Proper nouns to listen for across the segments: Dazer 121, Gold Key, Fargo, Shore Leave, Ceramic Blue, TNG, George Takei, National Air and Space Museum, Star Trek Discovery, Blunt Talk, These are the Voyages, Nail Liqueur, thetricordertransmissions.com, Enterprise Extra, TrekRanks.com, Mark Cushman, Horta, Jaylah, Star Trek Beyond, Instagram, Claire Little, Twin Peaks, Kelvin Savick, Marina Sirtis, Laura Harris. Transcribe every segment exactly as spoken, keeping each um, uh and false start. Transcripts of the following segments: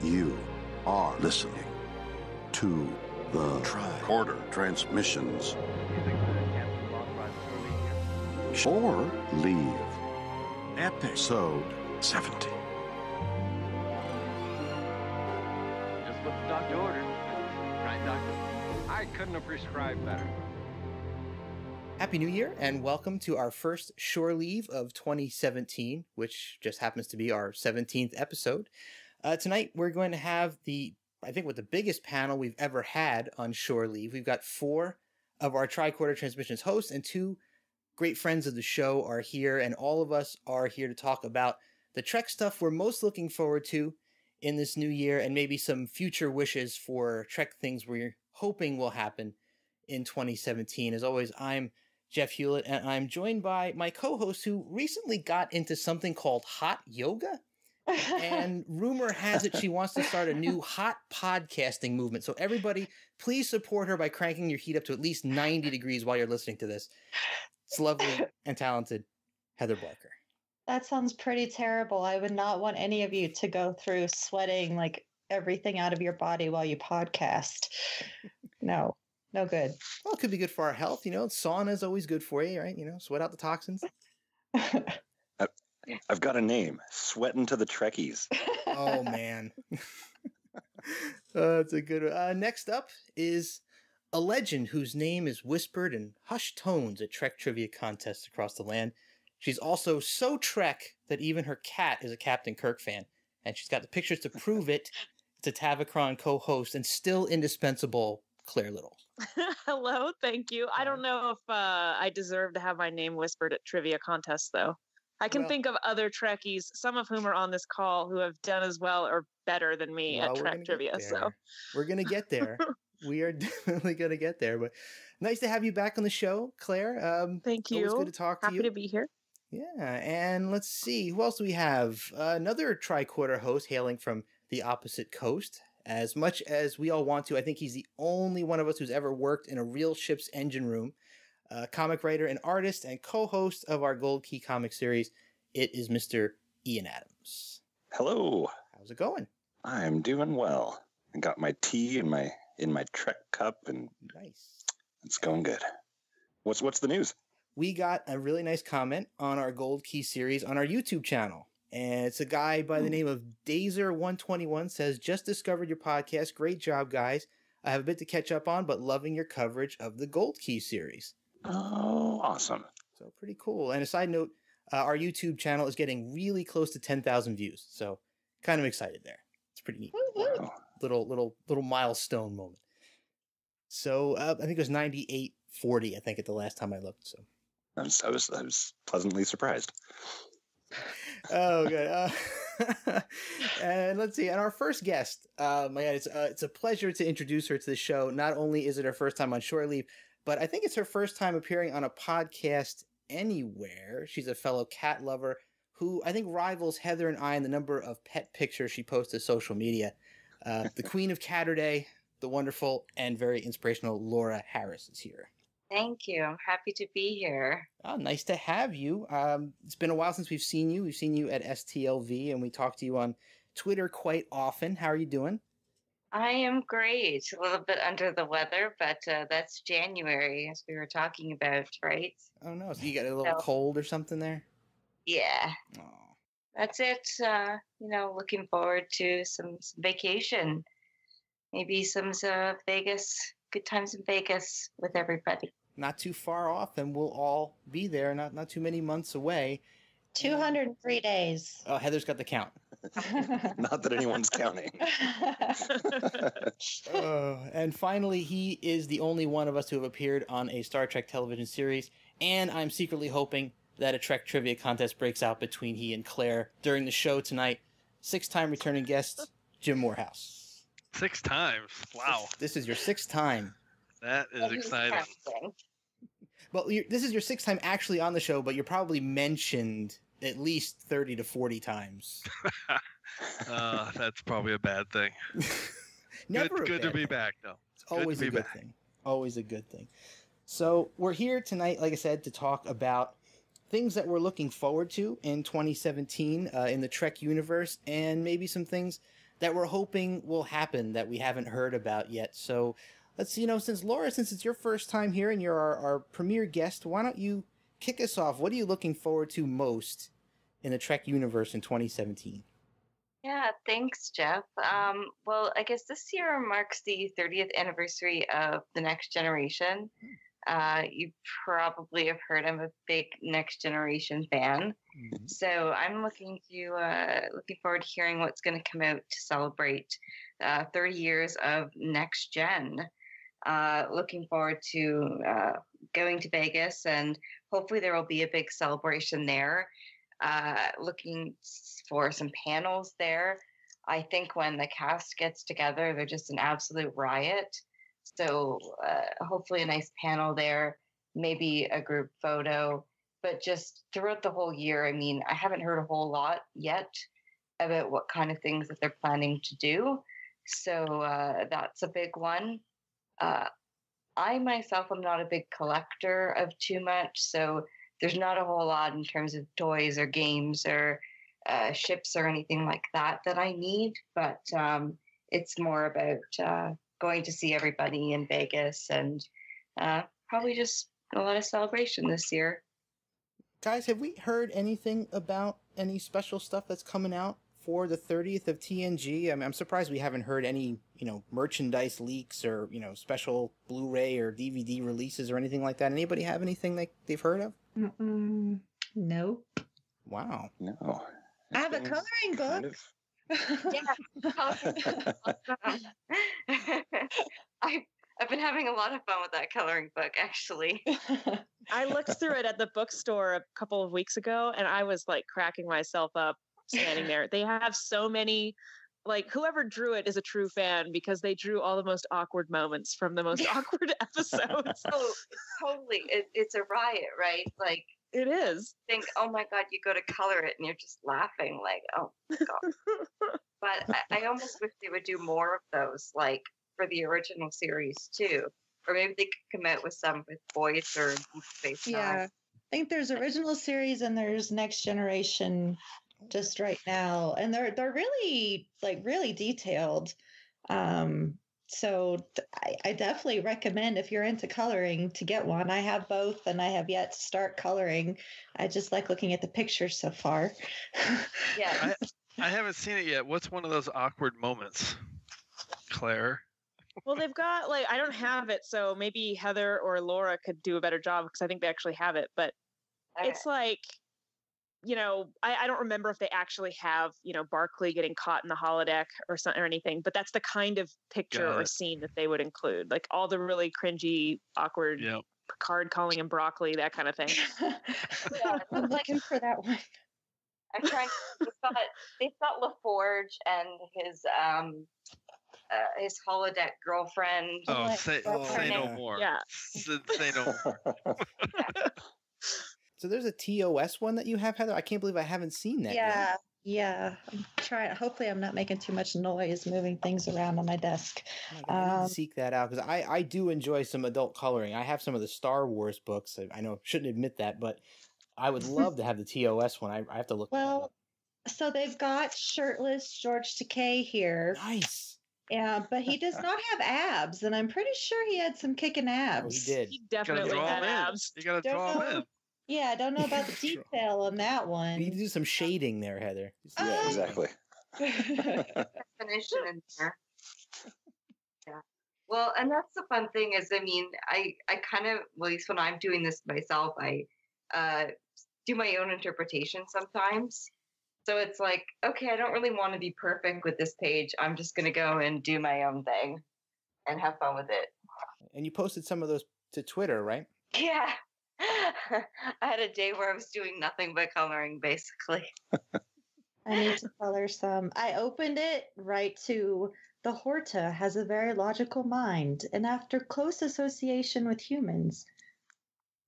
You are listening to the Tricorder Transmissions. Shore Leave. Episode seventy. Just what the doctor ordered. Right, doctor? I couldn't have prescribed better. Happy New Year and welcome to our first Shore Leave of twenty seventeen, which just happens to be our seventeenth episode. Uh, tonight, we're going to have the, I think, what the biggest panel we've ever had on Shore Leave. We've got four of our Tricorder Transmissions hosts, and two great friends of the show are here, and all of us are here to talk about the Trek stuff we're most looking forward to in this new year, and maybe some future wishes for Trek things we're hoping will happen in twenty seventeen. As always, I'm Jeff Hulit, and I'm joined by my co-host who recently got into something called hot yoga. And rumor has it she wants to start a new hot podcasting movement. So everybody, please support her by cranking your heat up to at least ninety degrees while you're listening to this. It's lovely and talented Heather Barker. That sounds pretty terrible. I would not want any of you to go through sweating like everything out of your body while you podcast. No, no good. Well, it could be good for our health. You know, sauna is always good for you, right? You know, sweat out the toxins. I've got a name, Sweatin' to the Trekkies. Oh, man. Oh, that's a good one. Uh, next up is a legend whose name is whispered in hushed tones at Trek trivia contests across the land. She's also so Trek that even her cat is a Captain Kirk fan, and she's got the pictures to prove it. It's a Tavacron co-host and still indispensable Claire Little. Hello, thank you. I don't know if uh, I deserve to have my name whispered at trivia contests, though. I can well, think of other Trekkies, some of whom are on this call, who have done as well or better than me well, at Trek trivia. So we're going to get there. We are definitely going to get there. But nice to have you back on the show, Claire. Um, Thank you. Always good to talk Happy to you. Happy to be here. Yeah. And let's see. Who else do we have? Uh, another Tricorder host hailing from the opposite coast. As much as we all want to, I think he's the only one of us who's ever worked in a real ship's engine room. Uh, comic writer and artist and co-host of our Gold Key comic series. It is Mister Ian Adams. Hello. How's it going? I'm doing well. I got my tea in my in my Trek cup and nice. It's going good. What's what's the news? We got a really nice comment on our Gold Key series on our YouTube channel. And it's a guy by mm. the name of Dazer one twenty-one says, "Just discovered your podcast. Great job, guys. I have a bit to catch up on, but loving your coverage of the Gold Key series." Oh, awesome. So pretty cool. And a side note, uh, our YouTube channel is getting really close to ten thousand views. So kind of excited there. It's pretty neat. Wow. Little, little, little milestone moment. So uh, I think it was ninety-eight forty, I think, at the last time I looked. So I was, I was, I was pleasantly surprised. Oh, good. Uh, and let's see. And our first guest, uh, my God, it's, uh, it's a pleasure to introduce her to the show. Not only is it her first time on Shore Leave, but I think it's her first time appearing on a podcast anywhere. She's a fellow cat lover who I think rivals Heather and I in the number of pet pictures she posts to social media. Uh, the queen of Catterday, the wonderful and very inspirational Laura Harris is here. Thank you. I'm happy to be here. Oh, nice to have you. Um, it's been a while since we've seen you. We've seen you at S T L V, and we talk to you on Twitter quite often. How are you doing? I am great. A little bit under the weather, but uh, that's January, as we were talking about, right? Oh, no. So you got a little so, cold or something there? Yeah. Oh. That's it. Uh, you know, looking forward to some, some vacation. Maybe some uh, Vegas, good times in Vegas with everybody. Not too far off, and we'll all be there. Not, not too many months away. two hundred and three days. Oh, Heather's got the count. Not that anyone's counting. Oh, and finally, he is the only one of us who have appeared on a Star Trek television series, and I'm secretly hoping that a Trek trivia contest breaks out between he and Claire during the show tonight. Six-time returning guest, Jim Moorhouse. Six times? Wow. This, this is your sixth time. That is well, exciting. Well, you're, this is your sixth time actually on the show, but you're probably mentioned at least thirty to forty times. uh, that's probably a bad thing. Never good, a good bad to be thing. Back, though. It's good always to be a good back. Thing. always a good thing. So we're here tonight, like I said, to talk about things that we're looking forward to in twenty seventeen uh, in the Trek universe, and maybe some things that we're hoping will happen that we haven't heard about yet. So let's, you know, since Laura, since it's your first time here and you're our, our premier guest, why don't you kick us off? What are you looking forward to most in the Trek universe in twenty seventeen? Yeah, thanks, Jeff. Um, well, I guess this year marks the thirtieth anniversary of The Next Generation. Hmm. Uh, you probably have heard I'm a big Next Generation fan, mm-hmm. so I'm looking to uh, looking forward to hearing what's going to come out to celebrate uh, thirty years of Next Gen. Uh, looking forward to uh, going to Vegas, and hopefully there will be a big celebration there. Uh, looking for some panels there. I think when the cast gets together, they're just an absolute riot. So uh, hopefully a nice panel there, maybe a group photo. But just throughout the whole year, I mean, I haven't heard a whole lot yet about what kind of things that they're planning to do. So uh, that's a big one. Uh, I myself am not a big collector of too much, so there's not a whole lot in terms of toys or games or uh, ships or anything like that that I need. But um, it's more about... Uh, going to see everybody in Vegas, and uh, probably just a lot of celebration this year. Guys, have we heard anything about any special stuff that's coming out for the thirtieth of T N G? I mean, I'm surprised we haven't heard any, you know, merchandise leaks or, you know, special Blu-ray or D V D releases or anything like that. Anybody have anything that they've heard of? Mm-mm. No. Wow. No. That I have a coloring book. Kind of- yeah, I've, I've been having a lot of fun with that coloring book, actually. I looked through it at the bookstore a couple of weeks ago, and I was like cracking myself up standing there. They have so many, like, whoever drew it is a true fan, because they drew all the most awkward moments from the most awkward episodes. Oh, totally. It, it's a riot, right? Like, it is. Think, oh my God, you go to color it and you're just laughing like, oh my God. But I, I almost wish they would do more of those, like for the original series too. Or maybe they could come out with some with voice or space. Yeah. Time. I think there's original series and there's Next Generation just right now. And they're they're really like really detailed. Um So I, I definitely recommend, if you're into coloring, to get one. I have both, and I have yet to start coloring. I just like looking at the pictures so far. Yeah, I, I haven't seen it yet. What's one of those awkward moments, Claire? Well, they've got, like, I don't have it, so maybe Heather or Laura could do a better job, because I think they actually have it. But okay. It's like, you know, I, I don't remember if they actually have, you know, Barclay getting caught in the holodeck or something or anything, but that's the kind of picture or scene that they would include. Like all the really cringy, awkward yep. Picard calling him broccoli, that kind of thing. Yeah, I'm looking for that one. I'm trying to, they've got, they've got LaForge and his, um, uh, his holodeck girlfriend. Oh, like, say, oh say no more. Yeah. Say, say no more. Yeah. So there's a T O S one that you have, Heather? I can't believe I haven't seen that yeah, yet. Yeah, yeah. I'm trying. Hopefully I'm not making too much noise moving things around on my desk. Oh my God, um, seek that out, because I, I do enjoy some adult coloring. I have some of the Star Wars books. I, I know I shouldn't admit that, but I would love to have the T O S one. I, I have to look. Well, so they've got shirtless George Takei here. Nice. Yeah, but he does not have abs, and I'm pretty sure he had some kicking abs. Oh, he did. He definitely had abs. You got to draw him in. Yeah, I don't know about the detail on that one. You need to do some shading there, Heather. Um, yeah, exactly. Definition in there. Yeah. Well, and that's the fun thing is, I mean, I, I kind of, well, at least when I'm doing this myself, I uh, do my own interpretation sometimes. So it's like, okay, I don't really want to be perfect with this page. I'm just going to go and do my own thing and have fun with it. And you posted some of those to Twitter, right? Yeah. I had a day where I was doing nothing but coloring, basically. I need to color some. I opened it right to the Horta has a very logical mind, and after close association with humans.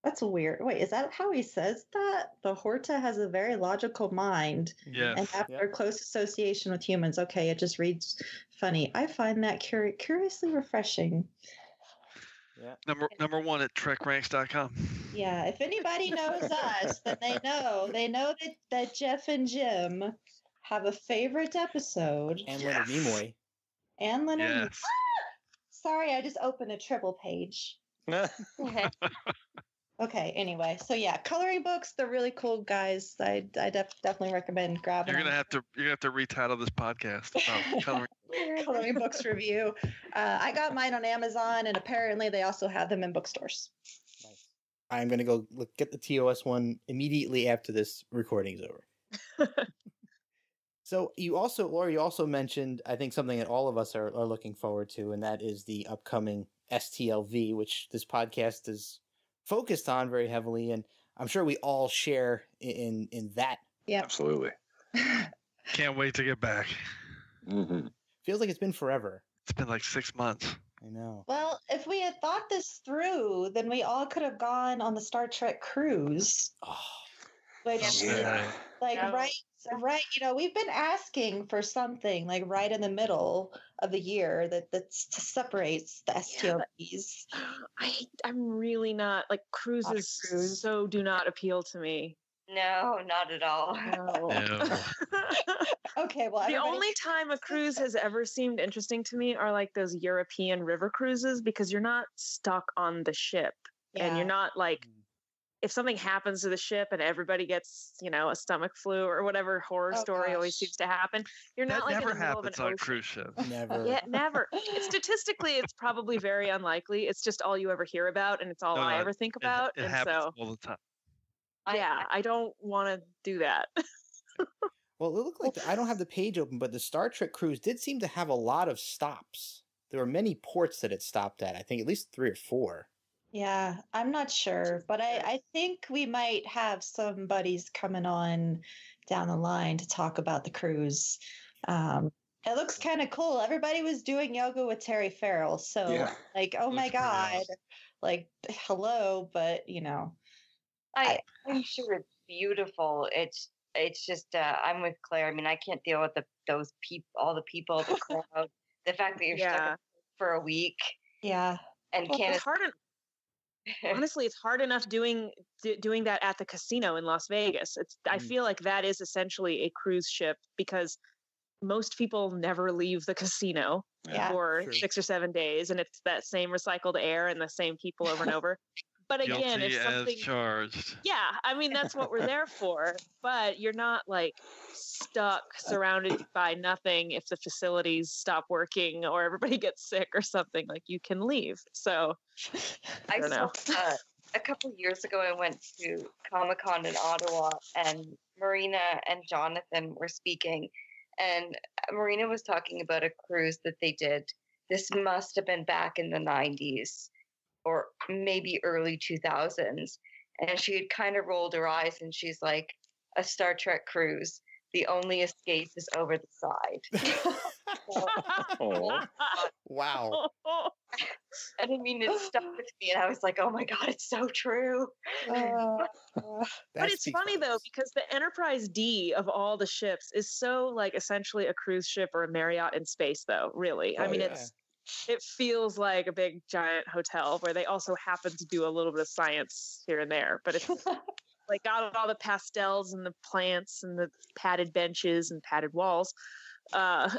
That's weird. Wait, is that how he says that? The Horta has a very logical mind. Yes. And after yep. close association with humans. Okay, it just reads funny. I find that cur- curiously refreshing. Yeah. Number number one at Trek Ranks dot com. Yeah, if anybody knows us, then they know. They know that, that Jeff and Jim have a favorite episode. And yes. Leonard Nimoy. And Leonard yes. Nimoy. Ah! Sorry, I just opened a triple page. Okay. Okay, anyway. So yeah, coloring books, they're really cool, guys. I I def- definitely recommend grabbing them. You're gonna have to you're gonna have to retitle this podcast about coloring books. Coloring books review. Uh, I got mine on Amazon, and apparently they also have them in bookstores. Nice. I'm gonna go look, get the T O S one immediately after this recording's over. So you also, Laura, you also mentioned I think something that all of us are, are looking forward to, and that is the upcoming S T L V, which this podcast is focused on very heavily, and I'm sure we all share in in that. Yeah, absolutely. Can't wait to get back. Mm-hmm. Feels like it's been forever. It's been like six months. I know. Well, if we had thought this through, then we all could have gone on the Star Trek cruise. Oh, which, yeah. Like yeah. right, right. You know, we've been asking for something like right in the middle of the year that that separates the S T L Vs. Yeah, I I'm really not like cruises. Not cruise. So do not appeal to me. No, not at all. No. No. Okay, well, the only time a cruise has ever seemed interesting to me are like those European river cruises, because you're not stuck on the ship, yeah. and you're not like. If something happens to the ship and everybody gets, you know, a stomach flu or whatever horror oh, story gosh. Always seems to happen, you're that not like never in the middle happens of an on ocean. Cruise ships. Never, yeah, never. Statistically, it's probably very unlikely. It's just all you ever hear about, and it's all no, I no, ever think about. It, it and happens so, all the time. Yeah, I, I don't want to do that. Well, it looked like the, I don't have the page open, but the Star Trek cruise did seem to have a lot of stops. There were many ports that it stopped at. I think at least three or four. Yeah, I'm not sure, but I, I think we might have some buddies coming on down the line to talk about the cruise. Um, it looks kind of cool. Everybody was doing yoga with Terry Farrell, so yeah. like, oh my God, nice. Like, hello, but you know, I, I, I'm sure it's beautiful. It's it's just uh, I'm with Claire. I mean, I can't deal with the those people, all the people, the crowd, the fact that you're yeah. stuck for a week. Yeah, and well, can't. It's hard to- Honestly, it's hard enough doing d- doing that at the casino in Las Vegas. It's I feel like that is essentially a cruise ship, because most people never leave the casino yeah, for true. six or seven days, and it's that same recycled air and the same people over and over. But again, guilty if something as charged. Yeah, I mean that's what we're there for. But you're not like stuck, surrounded by nothing. If the facilities stop working or everybody gets sick or something, like you can leave. So. I, I don't know. Saw, uh, a couple years ago, I went to Comic Con in Ottawa, and Marina and Jonathan were speaking, and Marina was talking about a cruise that they did. This must have been back in the nineties or maybe early two thousands, and she had kind of rolled her eyes, and she's like, "A Star Trek cruise. The only escape is over the side." Oh. Wow. And I mean, it stuck with me, and I was like, oh my God, it's so true. Uh, but it's funny, though, because the Enterprise D of all the ships is so, like, essentially a cruise ship or a Marriott in space, though, really. Oh, I mean, yeah. it's it feels like a big, giant hotel where they also happen to do a little bit of science here and there. But it's like got all the pastels and the plants and the padded benches and padded walls. Uh,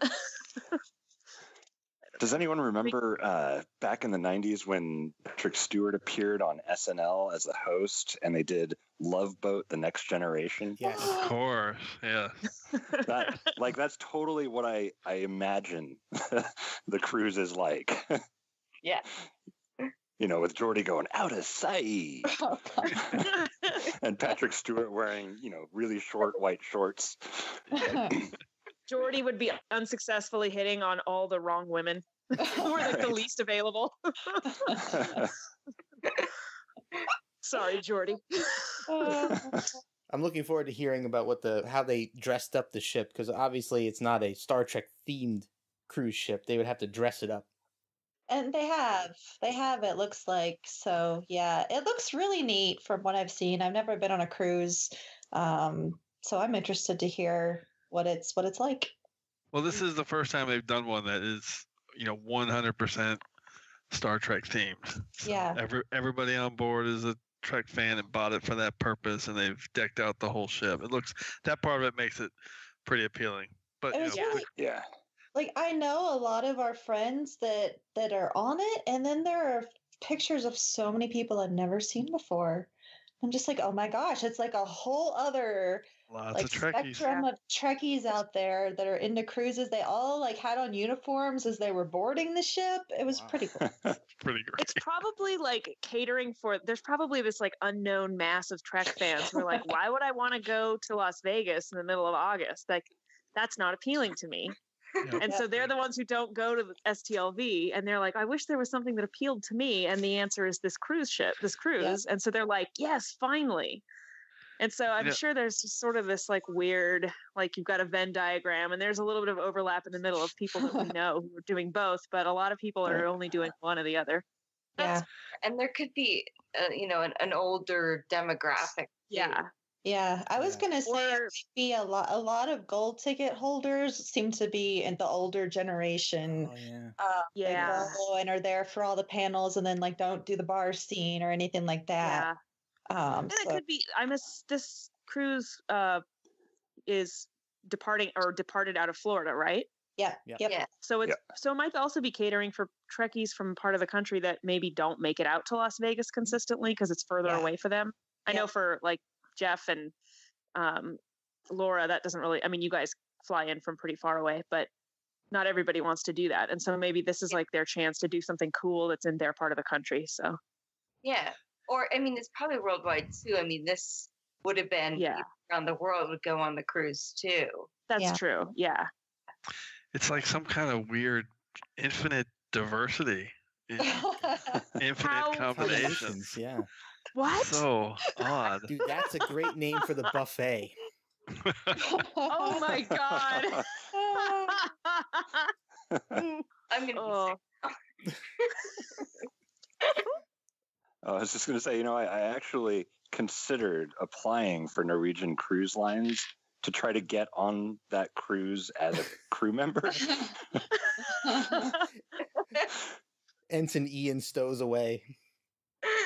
Does anyone remember uh, back in the nineties when Patrick Stewart appeared on S N L as a host, and they did Love Boat, The Next Generation? Yes, of course. Yeah, that, like that's totally what I I imagine the cruise is like. Yeah, you know, with Geordi going out of sight, oh, and Patrick Stewart wearing, you know, really short white shorts. Geordi would be unsuccessfully hitting on all the wrong women who were like right. the least available. Sorry, Geordi. I'm looking forward to hearing about what the how they dressed up the ship, because obviously it's not a Star Trek themed cruise ship. They would have to dress it up. And they have. They have, it looks like. So, yeah, it looks really neat from what I've seen. I've never been on a cruise, um, so I'm interested to hear what it's what it's like. Well, this is the first time they've done one that is, you know, one hundred percent Star Trek themed. So yeah. Every, everybody on board is a Trek fan and bought it for that purpose, and they've decked out the whole ship. It looks, that part of it makes it pretty appealing. But, you know, really, but yeah. Like, I know a lot of our friends that, that are on it, and then there are pictures of so many people I've never seen before. I'm just like, oh my gosh, it's like a whole other Lots like, of Trekkies. spectrum yeah. of Trekkies out there that are into cruises. They all like had on uniforms as they were boarding the ship. It was wow. pretty cool. Pretty great. It's probably like catering for, there's probably this like unknown mass of Trek fans who are like, why would I want to go to Las Vegas in the middle of August? Like, that's not appealing to me. Yeah. And yeah. so they're the ones who don't go to the S T L V, and they're like, I wish there was something that appealed to me. And the answer is this cruise ship, this cruise. Yeah. And so they're like, yes, finally. And so I'm yeah. sure there's just sort of this like weird, like you've got a Venn diagram, and there's a little bit of overlap in the middle of people that we know who are doing both, but a lot of people are only doing one or the other. Yeah. That's, and there could be, uh, you know, an, an older demographic. Yeah. Too. Yeah, I was going to say be a lot a lot of gold ticket holders seem to be in the older generation. Oh, yeah. Uh, yeah. And are there for all the panels, and then like don't do the bar scene or anything like that. Yeah. Um, and so. It could be I'm a, this cruise uh, is departing or departed out of Florida, right? Yeah. Yep. Yeah. So it's yep. so it might also be catering for Trekkies from part of the country that maybe don't make it out to Las Vegas consistently because it's further yeah. away for them. I yep. know for like Jeff and um, Laura, that doesn't really, I mean, you guys fly in from pretty far away, but not everybody wants to do that. And so maybe this is like their chance to do something cool that's in their part of the country. So, yeah. Or, I mean, it's probably worldwide too. I mean, this would have been yeah. around the world would go on the cruise too. That's yeah. true. Yeah. It's like some kind of weird infinite diversity, in, infinite How combinations. Yeah. What? So odd. Dude, that's a great name for the buffet. Oh my god. I'm gonna oh. be sick. I was just gonna say, you know, I, I actually considered applying for Norwegian Cruise Lines to try to get on that cruise as a crew member. Ensign Ian stows away.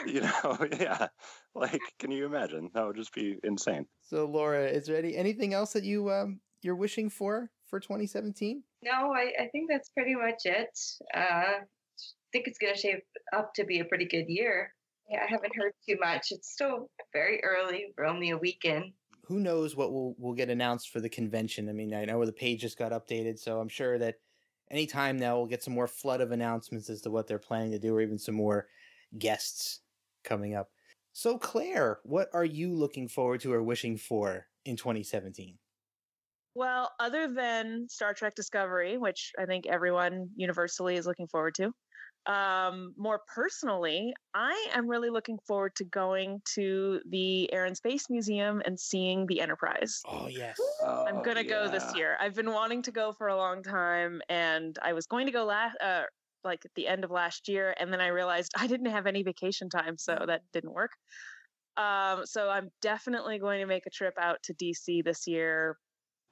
You know, yeah. Like, can you imagine? That would just be insane. So, Laura, is there any, anything else that you, um, you're wishing for for twenty seventeen? No, I, I think that's pretty much it. Uh, I think it's going to shape up to be a pretty good year. Yeah, I haven't heard too much. It's still very early. We're only a week in. Who knows what will will get announced for the convention? I mean, I know the page just got updated, so I'm sure that any time now we'll get some more flood of announcements as to what they're planning to do, or even some more guests coming up. So, Claire, what are you looking forward to or wishing for in twenty seventeen? Well, other than Star Trek Discovery, which I think everyone universally is looking forward to, um, more personally, I am really looking forward to going to the Air and Space Museum and seeing the Enterprise. Oh, yes. Oh, I'm going to yeah. go this year. I've been wanting to go for a long time, and I was going to go last uh, like at the end of last year. And then I realized I didn't have any vacation time, so that didn't work. Um, so I'm definitely going to make a trip out to D C this year,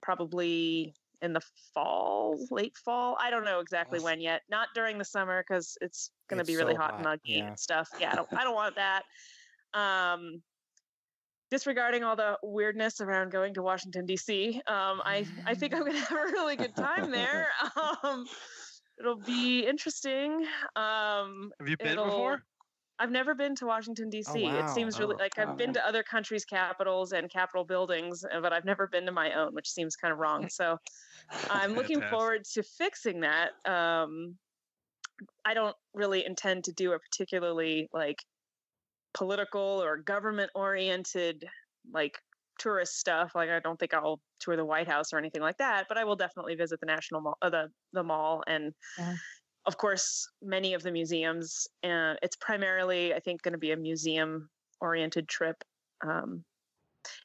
probably in the fall, late fall. I don't know exactly when yet, not during the summer, cause it's going to be really so hot, hot and muggy yeah. and stuff. Yeah. I don't, I don't want that. Um, disregarding all the weirdness around going to Washington, D C. Um, I, I think I'm going to have a really good time there. Um, It'll be interesting. Um, Have you been before? I've never been to Washington, D C. Oh, wow. It seems really oh, like I've wow. been to other countries' capitals and capitol buildings, but I've never been to my own, which seems kind of wrong. So I'm looking forward to fixing that. Um, I don't really intend to do a particularly like political or government-oriented like tourist stuff. Like, I don't think I'll tour the White House or anything like that, but I will definitely visit the National Mall, uh, the, the mall. And yeah. of course, many of the museums, and uh, it's primarily, I think, going to be a museum oriented trip. Um,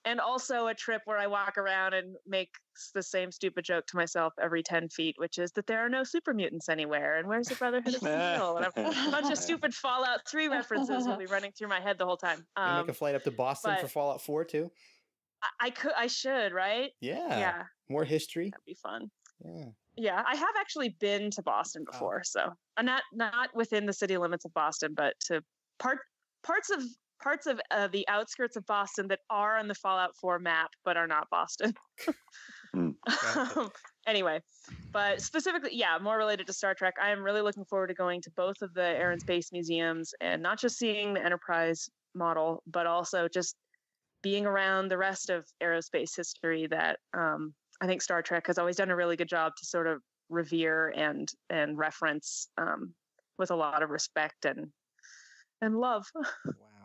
and also a trip where I walk around and make the same stupid joke to myself every ten feet, which is that there are no super mutants anywhere. And where's the Brotherhood of Steel? And a bunch of stupid Fallout three references will be running through my head the whole time. Um, you make a flight up to Boston but, for Fallout four too. I could, I should, right? Yeah. Yeah. More history. That'd be fun. Yeah. Yeah, I have actually been to Boston before, oh. so I'm not not within the city limits of Boston, but to part parts of parts of uh, the outskirts of Boston that are on the Fallout four map but are not Boston. mm, um, anyway, but specifically, yeah, more related to Star Trek. I am really looking forward to going to both of the Air and Space Museums and not just seeing the Enterprise model, but also just being around the rest of aerospace history that. Um, I think Star Trek has always done a really good job to sort of revere and and reference um, with a lot of respect and and love. Wow,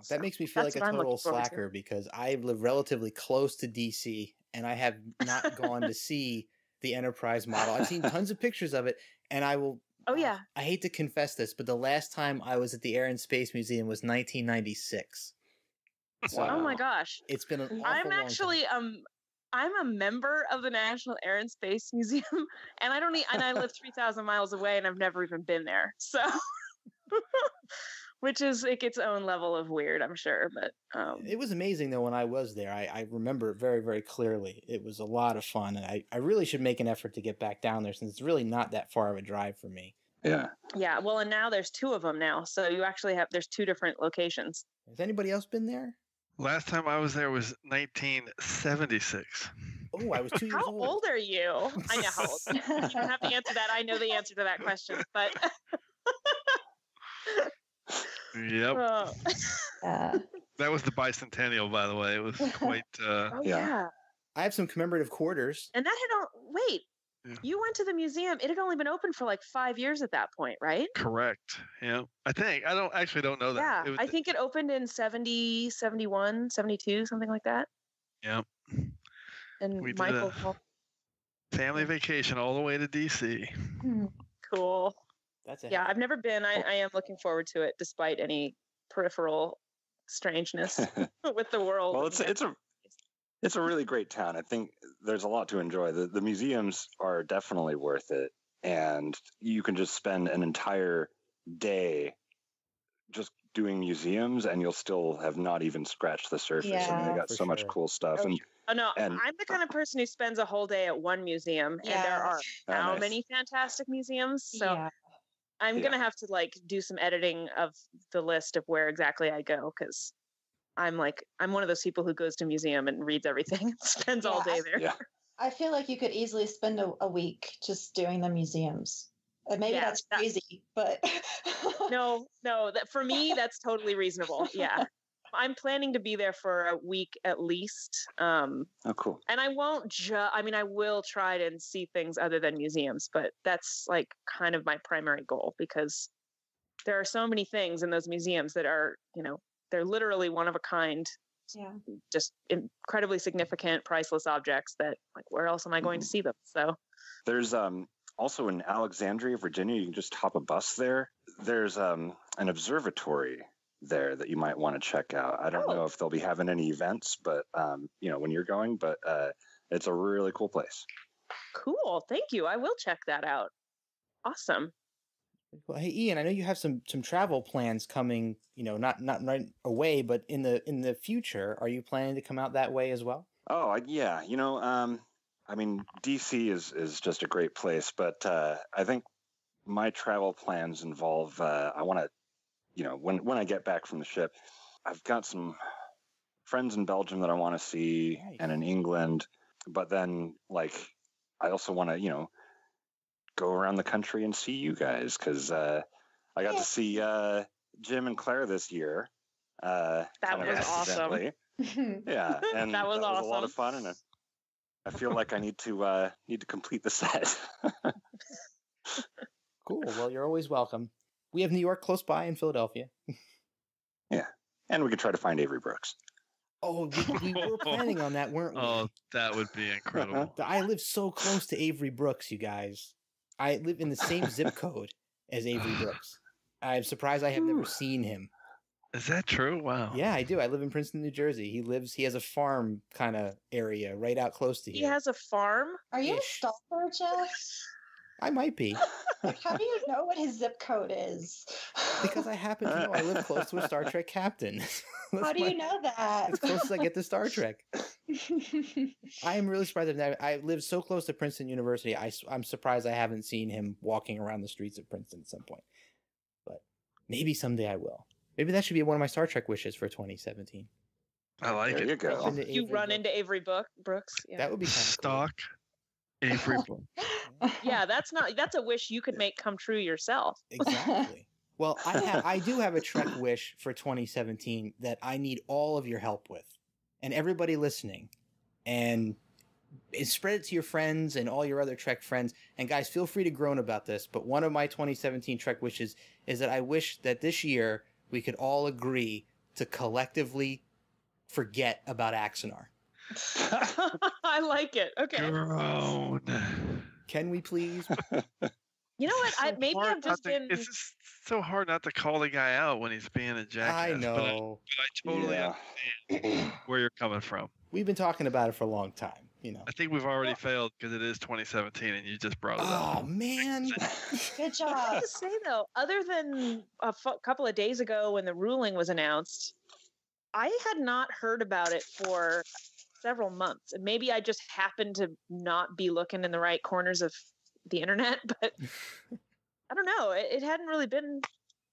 so that makes me feel like a total slacker to. because I live relatively close to D C and I have not gone to see the Enterprise model. I've seen tons of pictures of it, and I will. Oh yeah, I, I hate to confess this, but the last time I was at the Air and Space Museum was nineteen ninety-six. So, wow. Oh my gosh, it's been an awful I'm actually long time. um. I'm a member of the National Air and Space Museum, and I don't need, and I live three thousand miles away, and I've never even been there. So, which is like its own level of weird, I'm sure. But um, it was amazing though when I was there. I, I remember it very, very clearly. It was a lot of fun, and I, I really should make an effort to get back down there since it's really not that far of a drive for me. Yeah. Yeah. Well, and now there's two of them now, so you actually have there's two different locations. Has anybody else been there? Last time I was there was nineteen seventy-six. Oh, I was two years how old. How old are you? I know how old. You don't have to answer that. I know the answer to that question, but. Yep. Oh. Uh. That was the bicentennial, by the way. It was quite. Uh, oh, yeah. yeah. I have some commemorative quarters. And that had all. Wait. Yeah. You went to the museum. It had only been open for like five years at that point, right? Correct. Yeah. I think. I don't actually don't know that. Yeah. It was, I think it opened in seventy, seventy-one, seventy-two, something like that. Yeah. And we Michael did a family vacation all the way to D C. Mm, cool. That's it. Yeah, I've never been. I, I am looking forward to it despite any peripheral strangeness with the world. Well, it's it's a It's a really great town. I think there's a lot to enjoy. The, the museums are definitely worth it. And you can just spend an entire day just doing museums and you'll still have not even scratched the surface. Yeah, I mean, they got so sure. much cool stuff. And, oh, no, and, I'm the kind of person who spends a whole day at one museum. Yeah. And there are oh, how nice. many fantastic museums. So yeah. I'm yeah. going to have to like do some editing of the list of where exactly I go because I'm like, I'm one of those people who goes to museum and reads everything, and spends yeah, all day there. I, yeah. I feel like you could easily spend a, a week just doing the museums. And maybe yeah, that's that, crazy, but. no, no. That, for me, that's totally reasonable. Yeah. I'm planning to be there for a week at least. Um, oh, cool. And I won't just, I mean, I will try and see things other than museums, but that's like kind of my primary goal because there are so many things in those museums that are, you know, they're literally one of a kind, yeah. just incredibly significant, priceless objects that like, where else am I going mm-hmm. to see them? So there's um, also in Alexandria, Virginia, you can just hop a bus there. There's um, an observatory there that you might want to check out. I don't oh. know if they'll be having any events, but um, you know, when you're going, but uh, it's a really cool place. Cool. Thank you. I will check that out. Awesome. Well, hey Ian, I know you have some some travel plans coming, you know, not not right away, but in the in the future. Are you planning to come out that way as well? Oh, yeah. You know, um, I mean, D C is is just a great place, but uh, I think my travel plans involve. Uh, I want to, you know, when when I get back from the ship, I've got some friends in Belgium that I want to see, nice. and in England, but then like I also want to, you know. go around the country and see you guys because uh, I got yeah. to see uh, Jim and Claire this year. Uh, that was awesome. Yeah, and that was, that was awesome. a lot of fun, and I, I feel like I need to uh, need to complete the set. Cool. Well, you're always welcome. We have New York close by and Philadelphia. Yeah, and we could try to find Avery Brooks. Oh, we, we were planning on that, weren't we? Oh, that would be incredible. I live so close to Avery Brooks, you guys. I live in the same zip code as Avery Brooks. I'm surprised I have Ooh. never seen him. Is that true? Wow. Yeah, I do. I live in Princeton, New Jersey. He lives, he has a farm kind of area right out close to here. He has a farm? Are you Ish. a stalker, Jeff? I might be. How do you know what his zip code is? Because I happen to know I live close to a Star Trek captain. How do my, you know that? As close as I get to Star Trek. I am really surprised that I live so close to Princeton University. I, I'm surprised I haven't seen him walking around the streets of Princeton at some point. But maybe someday I will. Maybe that should be one of my Star Trek wishes for twenty seventeen. I like there it. You, go. you run Brooks. into Avery Brooks. Yeah. That would be kind of stock. Cool. Avery Brooks. Yeah, that's not. That's a wish you could make come true yourself. Exactly. Well, I have, I do have a Trek wish for twenty seventeen that I need all of your help with, and everybody listening, and spread it to your friends and all your other Trek friends. And guys, feel free to groan about this. But one of my twenty seventeen Trek wishes is that I wish that this year we could all agree to collectively forget about Axanar. I like it. Okay. Groan. Can we please? You know what? So I, maybe I've just to, been. It's just so hard not to call the guy out when he's being a jackass. I know. But I, but I totally yeah. understand where you're coming from. We've been talking about it for a long time. You know. I think we've already yeah. failed because it is twenty seventeen, and you just brought it up. Oh man! Good job. I have to say though, other than a f couple of days ago when the ruling was announced, I had not heard about it for several months. And maybe I just happened to not be looking in the right corners of the internet, but I don't know. It, it hadn't really been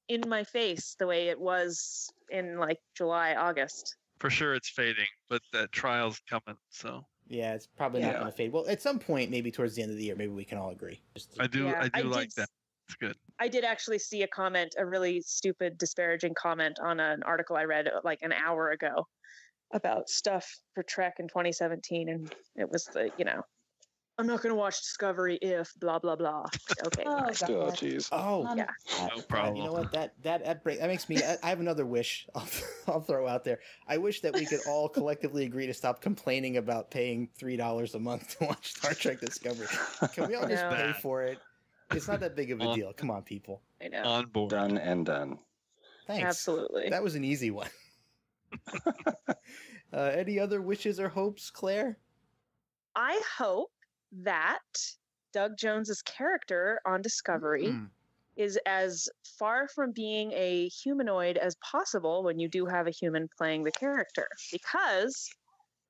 in my face the way it was in like July, August. For sure it's fading, but that trial's coming, so. Yeah, it's probably yeah. not going to fade. Well, at some point, maybe towards the end of the year, maybe we can all agree. Just I do, yeah, I do I like did, that. It's good. I did actually see a comment, a really stupid, disparaging comment on an article I read like an hour ago about stuff for Trek in twenty seventeen. And it was the, you know, I'm not going to watch Discovery if blah, blah, blah. Okay. Oh, jeez. Oh, oh, yeah. No problem. You know what? That, that, that, break, that makes me, I, I have another wish I'll, I'll throw out there. I wish that we could all collectively agree to stop complaining about paying three dollars a month to watch Star Trek Discovery. Can we all just no. pay for it? It's not that big of a on, deal. Come on, people. I know. On board. Done and done. Thanks. Absolutely. That was an easy one. uh, any other wishes or hopes, Claire? I hope that Doug Jones's character on Discovery mm-hmm. is as far from being a humanoid as possible when you do have a human playing the character, because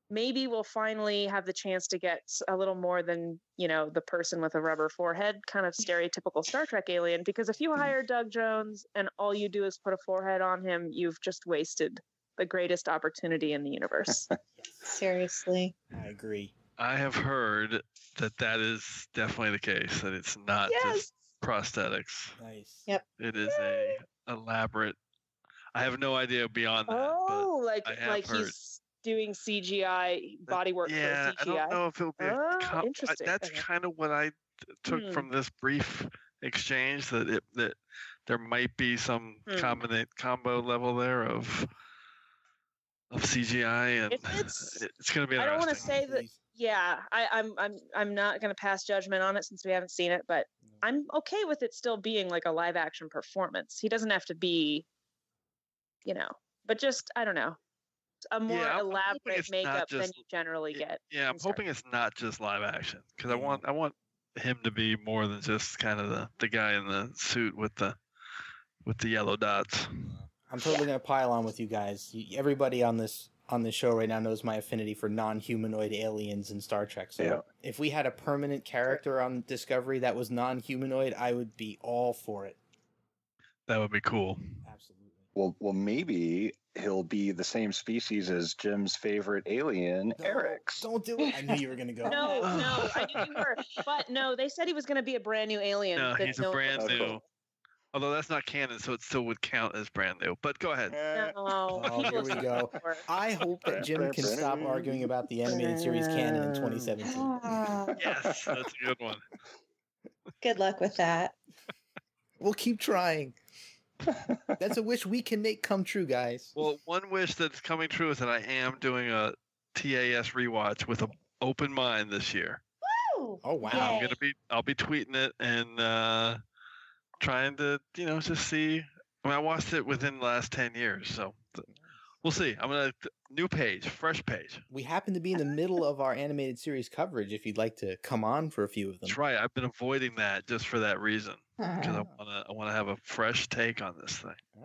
maybe we'll finally have the chance to get a little more than, you know, the person with a rubber forehead kind of stereotypical Star Trek alien, because if you hire Doug Jones and all you do is put a forehead on him, you've just wasted the greatest opportunity in the universe. Seriously. I agree. I have heard that that is definitely the case, that it's not yes. just prosthetics. Nice. Yep. It is Yay. a elaborate. I have no idea beyond that. Oh, but like, I like heard. he's doing C G I bodywork. Yeah, for C G I. I don't know if it'll be oh, a interesting. I, that's okay. kind of what I took hmm. from this brief exchange, that it that there might be some hmm. combinate combo level there of of C G I, and if it's, it's going to be. Interesting. I don't want to say that. Yeah, I, I'm. I'm. I'm not going to pass judgment on it since we haven't seen it, but I'm okay with it still being like a live action performance. He doesn't have to be, you know, but just I don't know, a more yeah, elaborate makeup just, than you generally get. Yeah, I'm hoping it's not just live action, because I want. I want him to be more than just kind of the the guy in the suit with the with the yellow dots. I'm totally yeah. going to pile on with you guys. Everybody on this. on the show right now knows my affinity for non-humanoid aliens in Star Trek. So yeah. if we had a permanent character on Discovery that was non-humanoid, I would be all for it. That would be cool. Absolutely. Well, well, maybe he'll be the same species as Jim's favorite alien, no, Eric's. Don't do it. I knew you were going to go. no, no, I knew you were. But no, they said he was going to be a brand new alien. No, he's no a brand new. Cool. Although that's not canon, so it still would count as brand new. But go ahead. No. Oh, here we go. I hope that Jim can stop arguing about the animated series canon in twenty seventeen. Oh. Yes, that's a good one. Good luck with that. We'll keep trying. That's a wish we can make come true, guys. Well, one wish that's coming true is that I am doing a T A S rewatch with an open mind this year. Woo! Oh, wow. Yay. I'm gonna be. I'll be tweeting it and. Uh, Trying to, you know, just see. I mean, I watched it within the last ten years, so we'll see. I'm gonna new page, fresh page. We happen to be in the middle of our animated series coverage. If you'd like to come on for a few of them, that's right. I've been avoiding that just for that reason, because I wanna, I wanna have a fresh take on this thing. All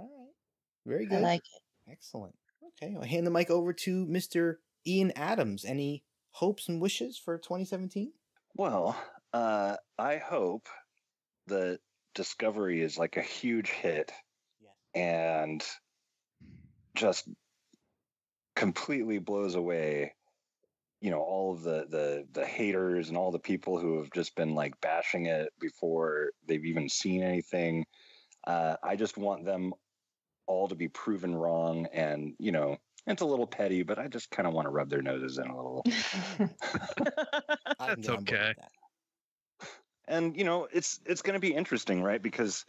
right, very good. I like it. Excellent. Okay, I'll hand the mic over to Mister Ian Adams, any hopes and wishes for twenty seventeen? Well, uh, I hope that Discovery is like a huge hit yeah. and just completely blows away, you know, all of the, the, the haters and all the people who have just been like bashing it before they've even seen anything. Uh, I just want them all to be proven wrong. And, you know, it's a little petty, but I just kind of want to rub their noses in a little. That's okay. That. And, you know, it's, it's going to be interesting, right? Because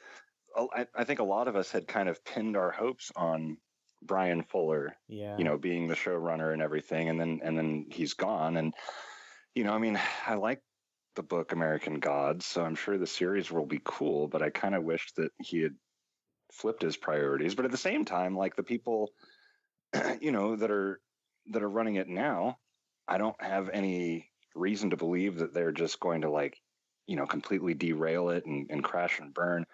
I, I think a lot of us had kind of pinned our hopes on Bryan Fuller, yeah. you know, being the showrunner and everything. And then, and then he's gone. And, you know, I mean, I like the book American Gods, so I'm sure the series will be cool, but I kind of wish that he had flipped his priorities. But at the same time, like the people, you know, that are, that are running it now, I don't have any reason to believe that they're just going to like, you know, completely derail it and, and crash and burn,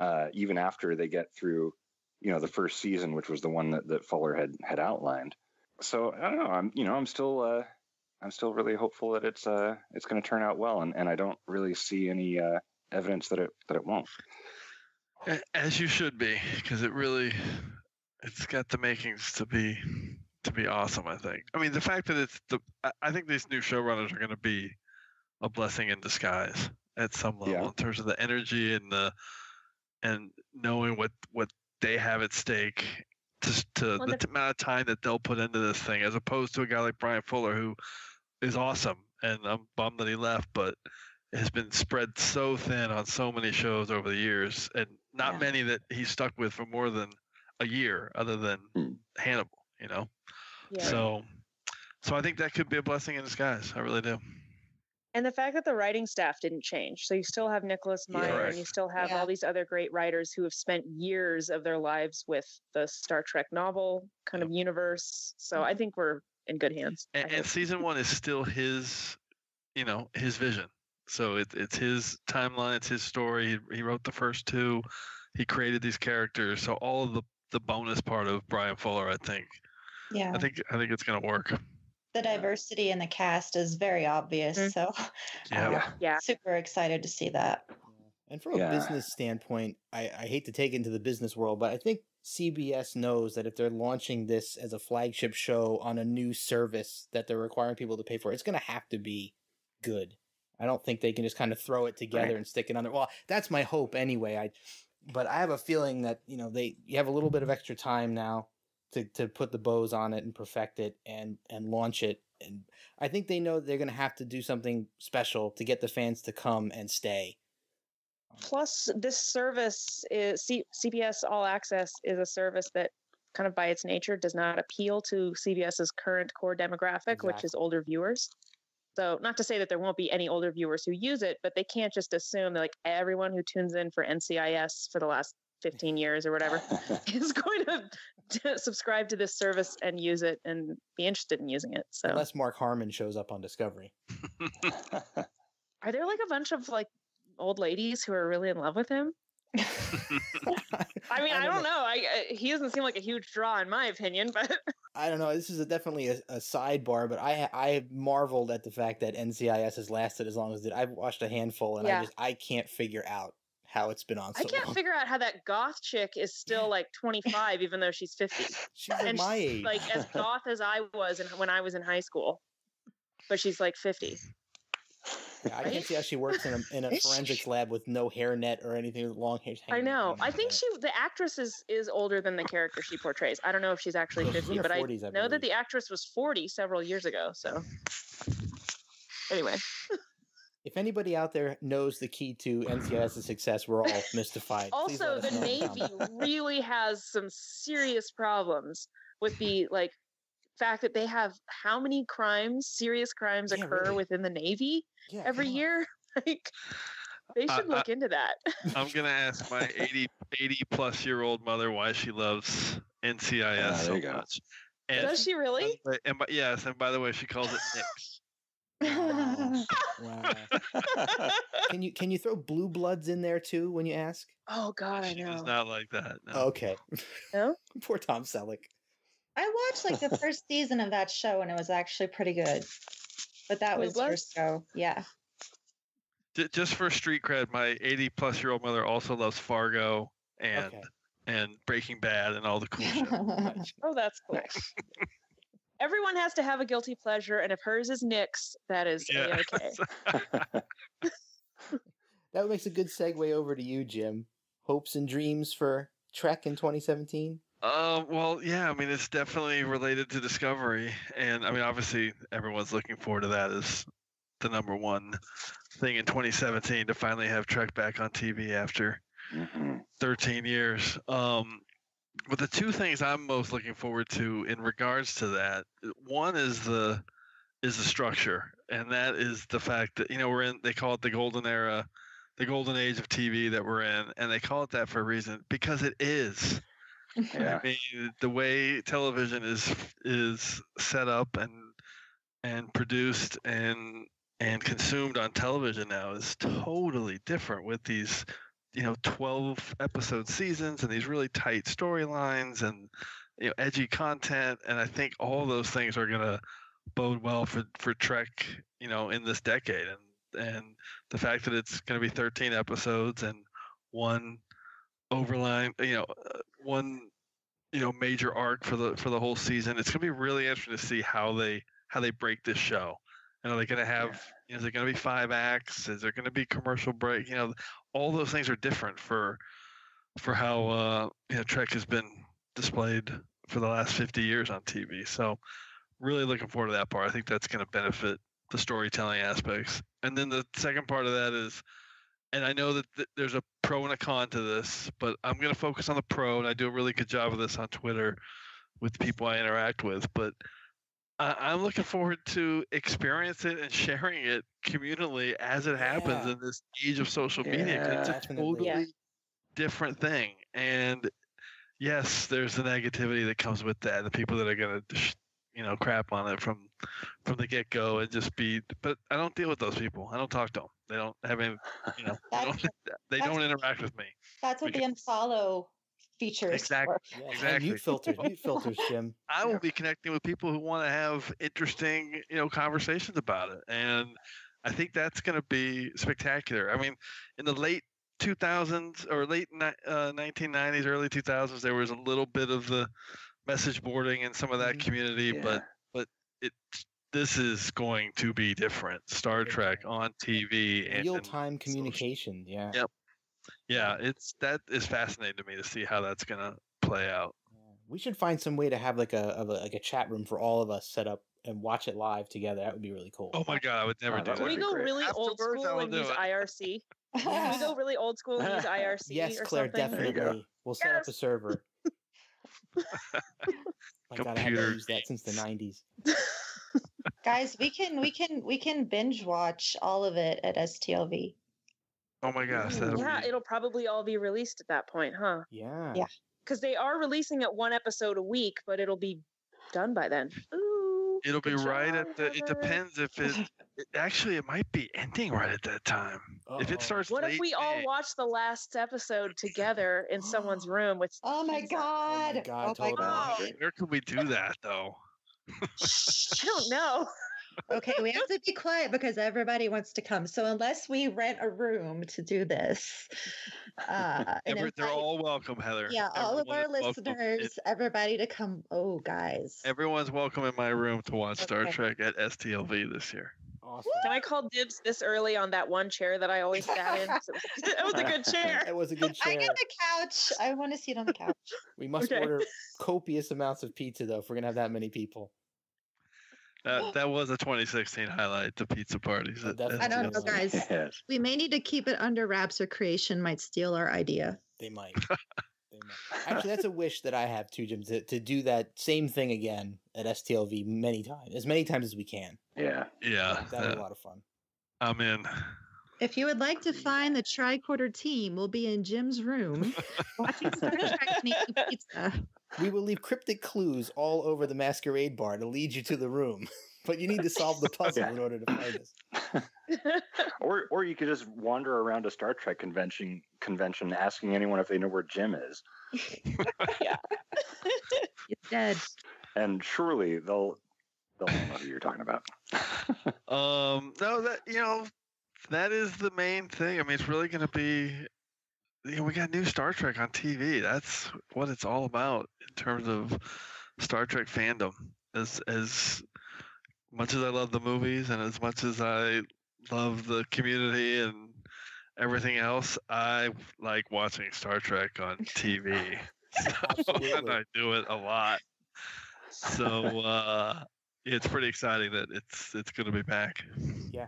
uh, even after they get through, you know, the first season, which was the one that, that Fuller had, had outlined. So I don't know. I'm, you know, I'm still, uh, I'm still really hopeful that it's, uh, it's going to turn out well. And, and I don't really see any, uh, evidence that it, that it won't. As you should be, because it really, it's got the makings to be, to be awesome. I think, I mean, the fact that it's the, I think these new showrunners are going to be a blessing in disguise at some level yeah. in terms of the energy and the, and knowing what, what, they have at stake to, to well, the, the amount of time that they'll put into this thing, as opposed to a guy like Bryan Fuller, who is awesome. And I'm bummed that he left, but has been spread so thin on so many shows over the years, and not yeah. many that he's stuck with for more than a year other than mm. Hannibal, you know? Yeah. So, so I think that could be a blessing in disguise. I really do. And the fact that the writing staff didn't change. So you still have Nicholas Meyer yeah, right. and you still have yeah. all these other great writers who have spent years of their lives with the Star Trek novel kind of universe. So I think we're in good hands. And, and season one is still his, you know, his vision. So it, it's his timeline. It's his story. He, he wrote the first two. He created these characters. So all of the, the bonus part of Bryan Fuller, I think. Yeah. I think, I think it's going to work. The diversity in the cast is very obvious, mm-hmm. so yeah. Um, yeah, super excited to see that. And from a yeah. business standpoint, I, I hate to take into the business world, but I think C B S knows that if they're launching this as a flagship show on a new service that they're requiring people to pay for, it's going to have to be good. I don't think they can just kind of throw it together right. and stick it on there. Well, that's my hope anyway. I, but I have a feeling that you know they you have a little bit of extra time now. To, to put the bows on it and perfect it and, and launch it. And I think they know they're going to have to do something special to get the fans to come and stay. Plus, this service, is C- CBS All Access is a service that kind of by its nature does not appeal to CBS's current core demographic, exactly. which is older viewers. So not to say that there won't be any older viewers who use it, but they can't just assume that like everyone who tunes in for N C I S for the last fifteen years or whatever is going to, to subscribe to this service and use it and be interested in using it. So unless Mark Harmon shows up on Discovery. Are there like a bunch of like old ladies who are really in love with him? I mean, I, I don't know. know. I, I he doesn't seem like a huge draw in my opinion, but I don't know. This is a, definitely a, a sidebar, but I I marveled at the fact that N C I S has lasted as long as it did. I've watched a handful and yeah. I just I can't figure out how it's been on so I can't long. figure out how that goth chick is still like twenty-five even though she's fifty. She's and my she's age. Like as goth as I was in, when I was in high school. But she's like fifty. Yeah, I right? can see how she works in a, in a forensics lab with no hairnet or anything with long hair. I know. I think she the actress is, is older than the character she portrays. I don't know if she's actually fifty, she's but forties, I, I know that the actress was forty several years ago. So anyway. If anybody out there knows the key to N C I S's success, we're all mystified. Also, the Navy really has some serious problems with the like fact that they have how many crimes, serious crimes yeah, occur really. within the Navy yeah, every year. Like they should uh, look I, into that. I'm going to ask my eighty, eighty plus year old mother why she loves N C I S uh, so much. And, Does she really? And, and, and, yes. And by the way, she calls it N I C S. Wow. Wow. Can you can you throw blue bloods in there too when you ask? Oh God, she I know. It's not like that. No. Okay. No. Poor Tom Selleck. I watched like the first season of that show and it was actually pretty good. But that was your show. Yeah. Just for street cred, my eighty plus year old mother also loves Fargo and okay. and Breaking Bad and all the cool shit. Oh, that's cool. Everyone has to have a guilty pleasure, and if hers is Nick's, that is yeah. okay. That makes a good segue over to you, Jim. Hopes and dreams for Trek in twenty seventeen? Uh, well, yeah, I mean, it's definitely related to Discovery. And, I mean, obviously, everyone's looking forward to that as the number one thing in twenty seventeen to finally have Trek back on T V after mm-hmm. thirteen years. Um, but the two things I'm most looking forward to in regards to that, one is the is the structure. And that is the fact that, you know, we're in, they call it the golden era, the golden age of T V that we're in. And they call it that for a reason, because it is. Yeah. I mean, the way television is is set up and and produced and and consumed on television now is totally different with these, you know, twelve episode seasons and these really tight storylines and, you know, edgy content. And I think all those things are going to bode well for, for Trek, you know, in this decade. And and the fact that it's going to be thirteen episodes and one overline, you know, one, you know, major arc for the for the whole season. It's going to be really interesting to see how they how they break this show. And are they going to have? Yeah. Is it going to be five acts? Is there going to be commercial break? You know, all those things are different for for how uh, you know, Trek has been displayed for the last fifty years on T V. So, really looking forward to that part. I think that's going to benefit the storytelling aspects. And then the second part of that is, and I know that th- there's a pro and a con to this, but I'm going to focus on the pro, and I do a really good job of this on Twitter with the people I interact with. But I- I'm looking forward to experiencing it and sharing it communally as it happens yeah. in this age of social yeah, media. It's a totally yeah. different thing. And yes, there's the negativity that comes with that, the people that are going to, you know, crap on it from from the get go and just be. But I don't deal with those people. I don't talk to them. They don't have any, you know, they don't, they don't interact with me. That's what the unfollow features. Exactly. Yeah, exactly. Mute filters, mute filters, Jim. I will yeah. be connecting with people who want to have interesting, you know, conversations about it. And I think that's going to be spectacular. I mean, in the late two thousands or late uh, nineteen nineties, early two thousands, there was a little bit of the message boarding and some of that community, yeah. but, but it, this is going to be different. Star Trek on T V. And real-time communication, social. yeah. Yep. Yeah, it's that is fascinating to me to see how that's going to play out. Yeah. We should find some way to have like a, a like a chat room for all of us set up and watch it live together. That would be really cool. Oh my God, I would never oh, do that. Can we go really old school and use I R C? Can we go really old school and use I R C? Yes, Claire, definitely. We'll set yes. up a server. My God, I haven't used that since the nineties. Guys, we can we can we can binge watch all of it at S T L V. Oh my gosh. Yeah, be... it'll probably all be released at that point, huh? Yeah. Yeah. Because they are releasing it one episode a week, but it'll be done by then. Ooh. It'll be right at the it depends if it, it actually it might be ending right at that time. Uh-oh. If it starts What late if we all watch the last episode together in someone's room with Oh my God. Oh my God. Oh my God. Where could we do that though? I don't know. Okay, we have to be quiet because everybody wants to come. So unless we rent a room to do this, uh, and Every, they're I, all welcome, Heather. Yeah, Everyone all of our listeners, everybody to come. Oh, guys, everyone's welcome in my room to watch okay. Star Trek at S T L V this year. Awesome. Can I call dibs this early on that one chair that I always sat in? It was a good chair. It was a good chair. I get the couch. I want to sit on the couch. We must okay. order copious amounts of pizza, though, if we're gonna have that many people. Uh, that was a twenty sixteen highlight, the pizza parties. That, I don't know, guys. Yes. We may need to keep it under wraps or Creation might steal our idea. They might. They might. Actually, that's a wish that I have too, Jim, to, to do that same thing again at S T L V many times, as many times as we can. Yeah. Yeah. That would be a lot of fun. I'm in. If you would like to find the Tricorder team, we'll be in Jim's room watching Star Trek and eating pizza. We will leave cryptic clues all over the masquerade bar to lead you to the room, but you need to solve the puzzle yeah. in order to find us. Or, or you could just wander around a Star Trek convention, convention, asking anyone if they know where Jim is. Yeah, he's dead. and surely they'll they'll know who you're talking about. um, no, that you know, that is the main thing. I mean, it's really going to be. You know, we got new Star Trek on T V. That's what it's all about in terms of Star Trek fandom. As as much as I love the movies and as much as I love the community and everything else, I like watching Star Trek on T V. So, and I do it a lot. So uh, it's pretty exciting that it's it's going to be back. Yeah,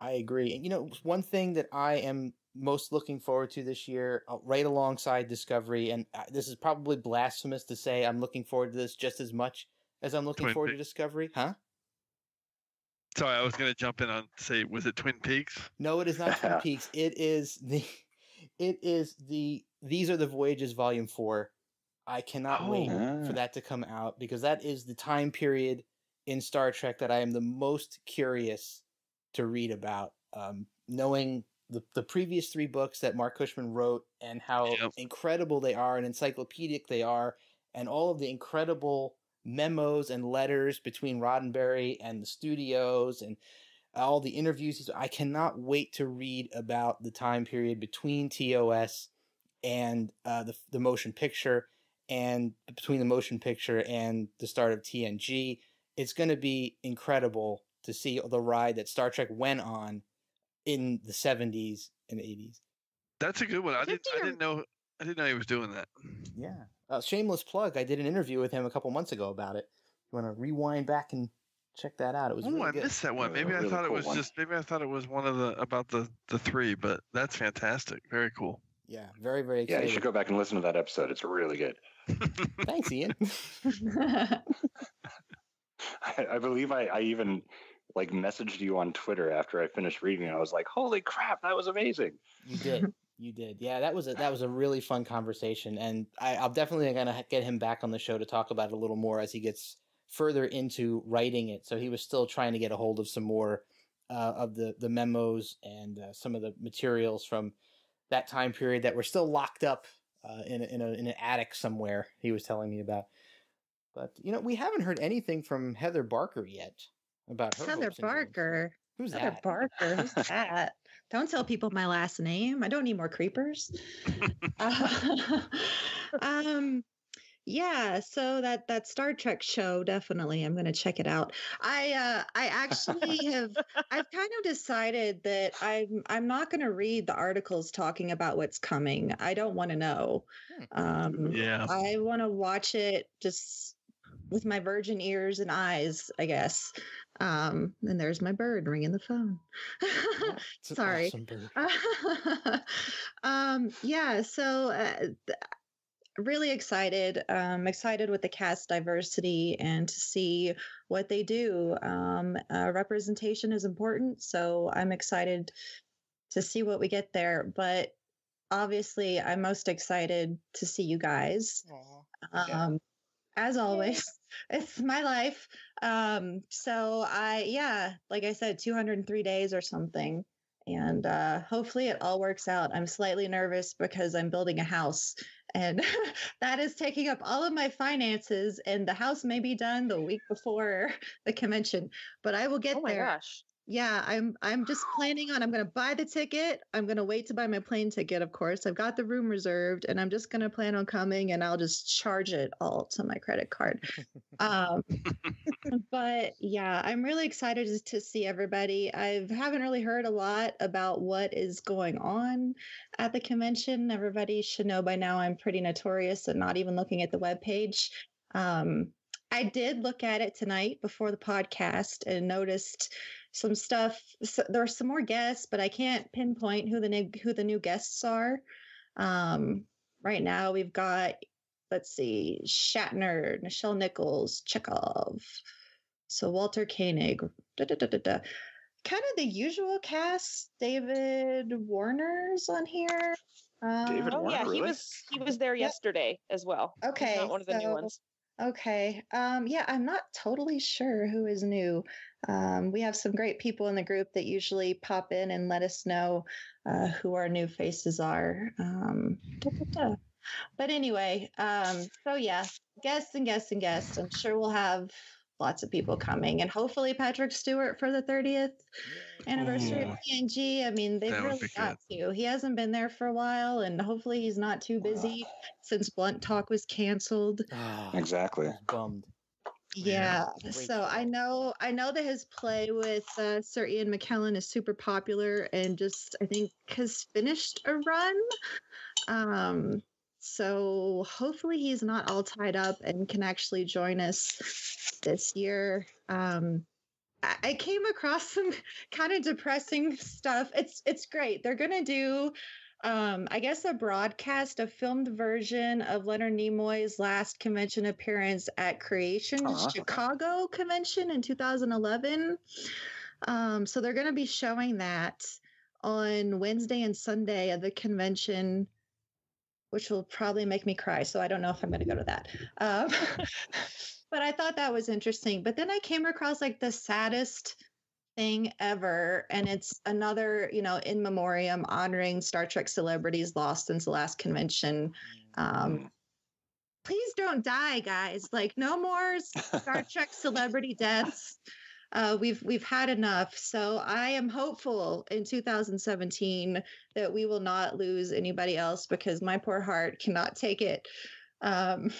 I agree. And you know, one thing that I am most looking forward to this year, right alongside Discovery, and this is probably blasphemous to say I'm looking forward to this just as much as I'm looking Twin forward Pe- to Discovery, huh? Sorry, I was going to jump in on say, was it Twin Peaks? No, it is not Twin Peaks. It is the, it is the. These Are the Voyages Volume Four. I cannot oh, wait yeah. for that to come out because that is the time period in Star Trek that I am the most curious to read about. Um, knowing the the previous three books that Mark Cushman wrote and how yep. incredible they are and encyclopedic they are, and all of the incredible memos and letters between Roddenberry and the studios and all the interviews. I cannot wait to read about the time period between T O S and uh, the, the motion picture, and between the motion picture and the start of T N G. It's going to be incredible to see the ride that Star Trek went on in the seventies and eighties. That's a good one. I didn't, I didn't know. I didn't know he was doing that. Yeah. Uh, shameless plug. I did an interview with him a couple months ago about it. You want to rewind back and check that out? It was. Oh, really I good. missed that one. Maybe really I thought cool it was one. just. Maybe I thought it was one of the about the the three. But that's fantastic. Very cool. Yeah, very, very exciting. Yeah, you should go back and listen to that episode. It's really good. Thanks, Ian. I, I believe I, I even like messaged you on Twitter after I finished reading it. I was like, holy crap, that was amazing. You did. You did. Yeah, that was a, that was a really fun conversation. And I, I'm definitely going to get him back on the show to talk about it a little more as he gets further into writing it. So he was still trying to get a hold of some more uh, of the, the memos and uh, some of the materials from that time period that we're still locked up uh, in, a, in, a, in an attic somewhere, he was telling me about. But, you know, we haven't heard anything from Heather Barker yet about her. Heather Barker? Who's Heather that? Barker? Who's that? Don't tell people my last name. I don't need more creepers. uh, um, yeah, so that, that Star Trek show, definitely. I'm going to check it out. I uh, I actually have, I've kind of decided that I'm, I'm not going to read the articles talking about what's coming. I don't want to know. Um, yeah. I want to watch it just with my virgin ears and eyes, I guess. Um, and there's my bird ringing the phone. Yeah, sorry. Awesome bird. um, yeah, so... Uh, th- Really excited, um, excited with the cast diversity and to see what they do. Um, uh, representation is important, so I'm excited to see what we get there. But obviously, I'm most excited to see you guys. Aww. Um, yeah. As always, yeah. It's my life. Um, so I, yeah, like I said, two hundred three days or something. And uh, hopefully it all works out. I'm slightly nervous because I'm building a house and that is taking up all of my finances, and the house may be done the week before the convention, but I will get oh my there. Gosh. Yeah, I'm I'm just planning on I'm going to buy the ticket. I'm going to wait to buy my plane ticket, of course. I've got the room reserved and I'm just going to plan on coming, and I'll just charge it all to my credit card. um, but yeah, I'm really excited to see everybody. I haven't really heard a lot about what is going on at the convention. Everybody should know by now I'm pretty notorious at not even looking at the webpage. Um I did look at it tonight before the podcast and noticed some stuff. So there are some more guests, but I can't pinpoint who the new, who the new guests are. Um, right now we've got, let's see, Shatner, Nichelle Nichols, Chekhov, so Walter Koenig, da, da, da, da, da. Kind of the usual cast. David Warner's on here. Um, David oh Warner, yeah, really? he was he was there yesterday yeah. as well. Okay, not one of the so, new ones. Okay. Um, yeah, I'm not totally sure who is new. Um, we have some great people in the group that usually pop in and let us know uh, who our new faces are. Um, da, da, da. But anyway, um, so yeah, guests and guests and guests. I'm sure we'll have lots of people coming, and hopefully Patrick Stewart for the thirtieth anniversary Ooh. of P N G. I mean, they've really got to. He hasn't been there for a while, and hopefully he's not too busy wow. since Blunt Talk was canceled. Oh, exactly. Bummed. Yeah. yeah. So I know, I know that his play with uh, Sir Ian McKellen is super popular, and just I think has finished a run. Um, so hopefully he's not all tied up and can actually join us this year. Um, I, I came across some kind of depressing stuff. It's it's great. They're gonna do. Um, I guess a broadcast, a filmed version of Leonard Nimoy's last convention appearance at Creation uh-huh. Chicago Convention in two thousand eleven. Um, so they're going to be showing that on Wednesday and Sunday of the convention, which will probably make me cry. So I don't know if I'm going to go to that. Um, but I thought that was interesting. But then I came across like the saddest thing ever, and it's another, you know, in memoriam honoring Star Trek celebrities lost since the last convention. Um, please don't die, guys. Like, no more Star Trek celebrity deaths. Uh, we've we've had enough. So I am hopeful in two thousand seventeen that we will not lose anybody else, because my poor heart cannot take it. Um,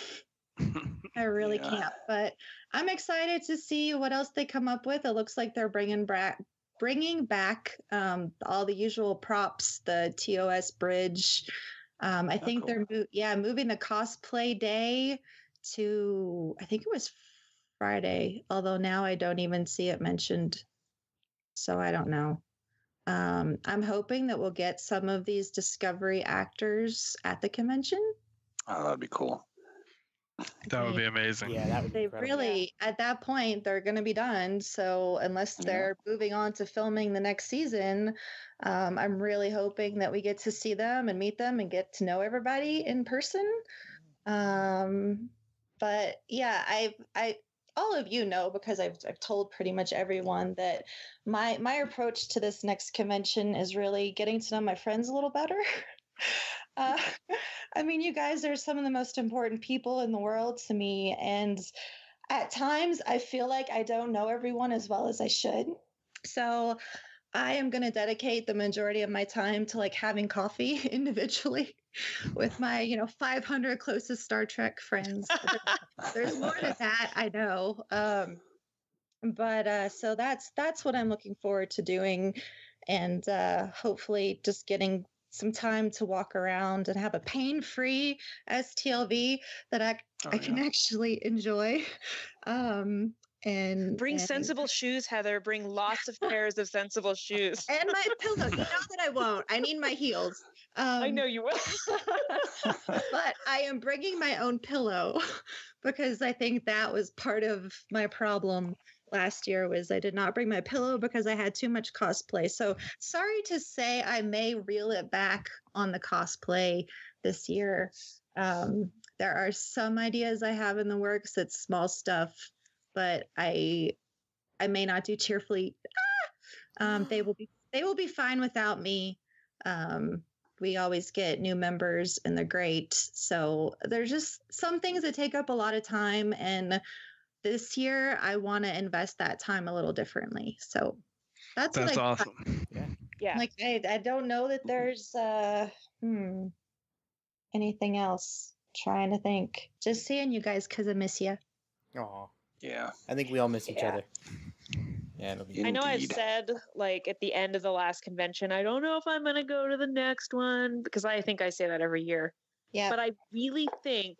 I really yeah. can't, but I'm excited to see what else they come up with. It looks like they're bringing back, bringing back um, all the usual props, the T O S bridge. Um, I oh, think cool. they're, mo- yeah, moving the cosplay day to, I think it was Friday, although now I don't even see it mentioned. So I don't know. Um, I'm hoping that we'll get some of these Discovery actors at the convention. Oh, that'd be cool. That would be amazing. Yeah, that would be they really, yeah. at that point, they're going to be done. So unless they're yeah. moving on to filming the next season, um, I'm really hoping that we get to see them and meet them and get to know everybody in person. Um, but yeah, I, I, all of you know, because I've I've told pretty much everyone that my my approach to this next convention is really getting to know my friends a little better. Uh, I mean, you guys are some of the most important people in the world to me. And at times I feel like I don't know everyone as well as I should. So I am going to dedicate the majority of my time to like having coffee individually with my, you know, five hundred closest Star Trek friends. There's more to that, I know. Um, but uh, so that's that's what I'm looking forward to doing. And uh, hopefully just getting some time to walk around and have a pain-free S T L V that I, oh, I can yeah. actually enjoy. Um, and bring and, sensible shoes, Heather. Bring lots of pairs of sensible shoes. And my pillow. You know that I won't. I need my heels. Um, I know you will. But I am bringing my own pillow, because I think that was part of my problem last year was I did not bring my pillow because I had too much cosplay. So sorry to say, I may reel it back on the cosplay this year. Um, there are some ideas I have in the works. It's small stuff, but I, I may not do cheerfully. Ah! Um, they will be, they will be fine without me. Um, we always get new members and they're great. So there's just some things that take up a lot of time, and this year, I want to invest that time a little differently. So that's that's what I awesome. Yeah. yeah. Like I, I don't know that there's uh, hmm, anything else. I'm trying to think. Just seeing you guys because I miss you. Oh yeah. I think we all miss each yeah. other. Yeah. It'll be I know I said like at the end of the last convention, I don't know if I'm going to go to the next one, because I think I say that every year. Yeah. But I really think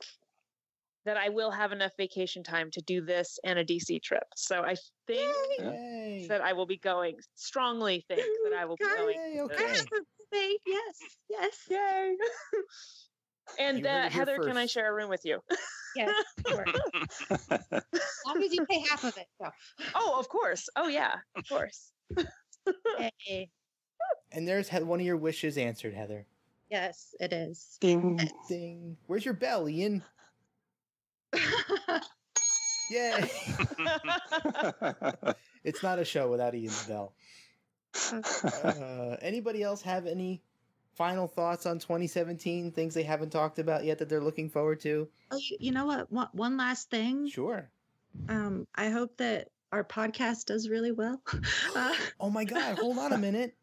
that I will have enough vacation time to do this and a D C trip. So I think Yay. that I will be going, strongly think that I will be going. Yay, okay. Yes, yes. Yay. And uh, Heather, first. Can I share a room with you? Yes, sure. As long as you pay half of it. So. Oh, of course. Oh, yeah, of course. Hey. And there's one of your wishes answered, Heather. Yes, it is. Ding, yes. ding. Where's your bell, Ian? Yay! It's not a show without Ian's bell. Uh, anybody else have any final thoughts on twenty seventeen, things they haven't talked about yet that they're looking forward to? Oh, you know what? One, one last thing. Sure. Um, I hope that our podcast does really well. Uh, oh, my God. Hold on a minute.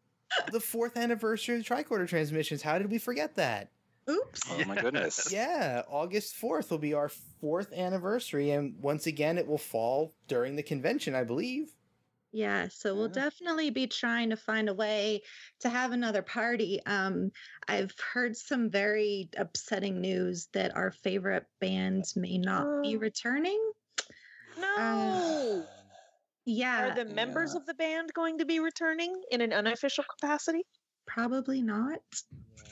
The fourth anniversary of the Tricorder Transmissions. How did we forget that? Oops. Oh, my goodness. Yeah. August fourth will be our fourth anniversary. And once again, it will fall during the convention, I believe. Yeah. So we'll yeah. definitely be trying to find a way to have another party. Um, I've heard some very upsetting news that our favorite bands may not oh. be returning. No. Uh, yeah. Are the members yeah. of the band going to be returning in an unofficial capacity? Probably not.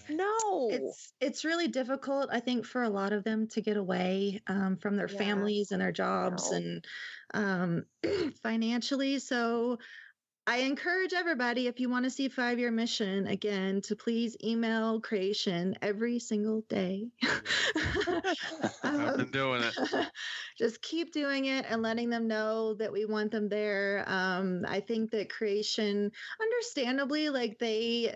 No. It's it's really difficult, I think, for a lot of them to get away um, from their yeah. families and their jobs no. and um, financially. So I encourage everybody, if you want to see Five-Year Mission again, to please email Creation every single day. I've been doing it. Just keep doing it and letting them know that we want them there. Um, I think that Creation, understandably, like they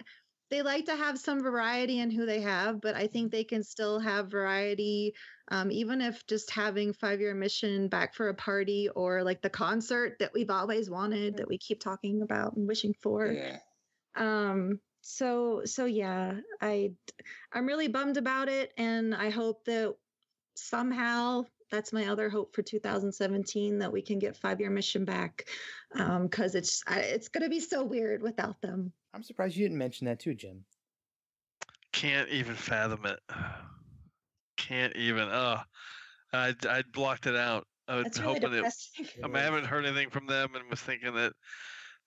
they like to have some variety in who they have, but I think they can still have variety. Um, even if just having Five-Year Mission back for a party or like the concert that we've always wanted, that we keep talking about and wishing for. Yeah. Um, so, so yeah, I, I'm really bummed about it. And I hope that somehow, that's my other hope for two thousand seventeen, that we can get Five-Year Mission back. Um, cause it's, it's going to be so weird without them. I'm surprised you didn't mention that too, Jim. Can't even fathom it. Can't even. Uh, I I blocked it out. I was really hoping it. Um, I haven't heard anything from them, and was thinking that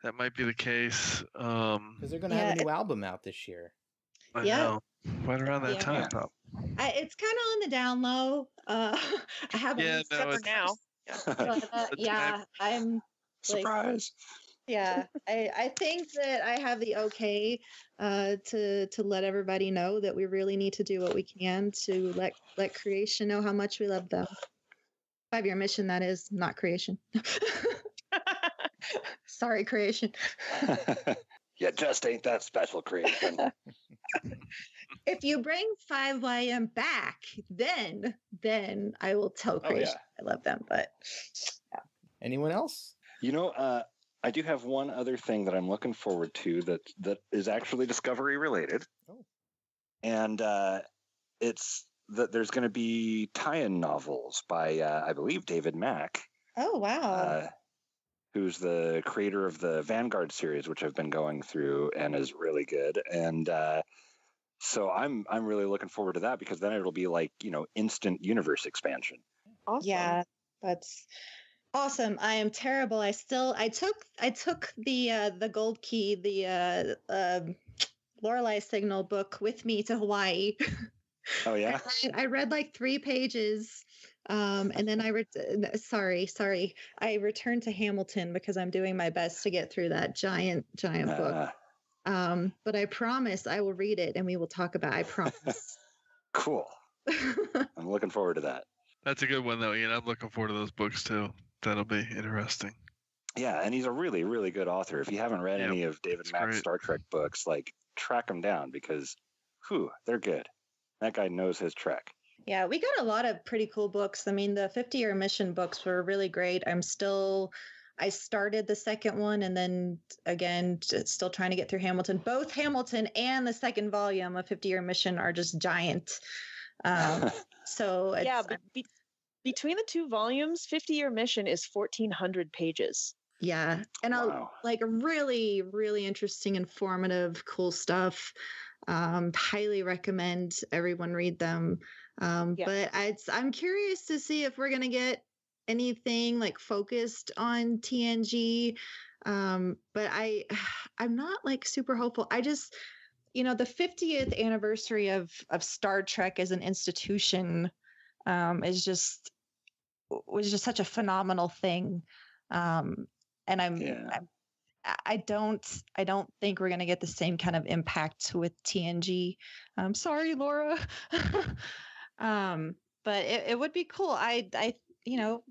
that might be the case. Because um, they're going to yeah, have a new it, album out this year. I yeah, know. Right around that yeah. time. Yeah. I, it's kind of on the down low. Uh, I haven't. Yeah, no, it's, now. Yeah, yeah I'm surprised. Like, yeah, I, I think that I have the okay uh, to to let everybody know that we really need to do what we can to let let Creation know how much we love them. Five-Year Mission, that is, not Creation. Sorry, Creation. You just ain't that special, Creation. If you bring five Y M back, then then I will tell Creation oh, yeah. I love them. But yeah. Anyone else? You know. Uh, I do have one other thing that I'm looking forward to that that is actually Discovery related. Oh. And uh, it's that there's going to be tie-in novels by, uh, I believe, David Mack. Oh, wow. Uh, who's the creator of the Vanguard series, which I've been going through and is really good. And uh, so I'm I'm really looking forward to that, because then it'll be like, you know, instant universe expansion. Awesome. Yeah, that's... awesome. I am terrible. I still, I took, I took the, uh, the Gold Key, the, uh, uh, Lorelei Signal book with me to Hawaii. Oh yeah. I, read, I read like three pages. Um, and then I, re- sorry, sorry. I returned to Hamilton because I'm doing my best to get through that giant, giant uh. book. Um, but I promise I will read it and we will talk about it. I promise. Cool. I'm looking forward to that. That's a good one though. Ian, I'm looking forward to those books too. That'll be interesting. Yeah, and he's a really, really good author. If you haven't read yep, any of David Mack's Star Trek books, like, track them down, because, whew, they're good. That guy knows his Trek. Yeah, we got a lot of pretty cool books. I mean, the fifty-year mission books were really great. I'm still... I started the second one, and then, again, still trying to get through Hamilton. Both Hamilton and the second volume of fifty-year mission are just giant. Um, so... It's, yeah, but... Be- Between the two volumes, fifty-year mission is fourteen hundred pages. Yeah. And wow. a, like really, really interesting, informative, cool stuff. Um, highly recommend everyone read them. Um, yeah. But I'd, I'm curious to see if we're going to get anything like focused on T N G. Um, but I, I'm not like super hopeful. I just, you know, the fiftieth anniversary of, of Star Trek as an institution um, is just, was just such a phenomenal thing. Um, and I'm, yeah. I'm, I don't, I don't think we're going to get the same kind of impact with T N G. I'm sorry, Laura. um, but it, it would be cool. I, I, you know,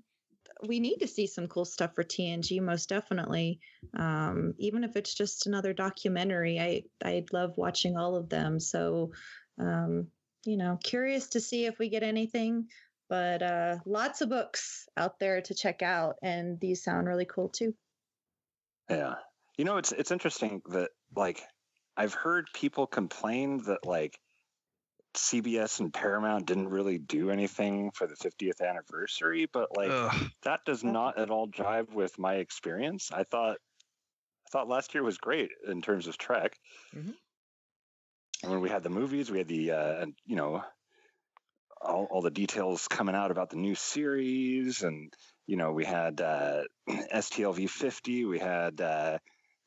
we need to see some cool stuff for T N G, most definitely. Um, even if it's just another documentary, I I love watching all of them. So, um, you know, curious to see if we get anything. But uh, lots of books out there to check out, and these sound really cool too. Yeah, you know, it's it's interesting that like I've heard people complain that like C B S and Paramount didn't really do anything for the fiftieth anniversary, but like Ugh. that does not at all jive with my experience. I thought I thought last year was great in terms of Trek. Mm-hmm. And when we had the movies, we had the uh, you know. All, all the details coming out about the new series, and you know we had uh, S T L V fifty, we had uh,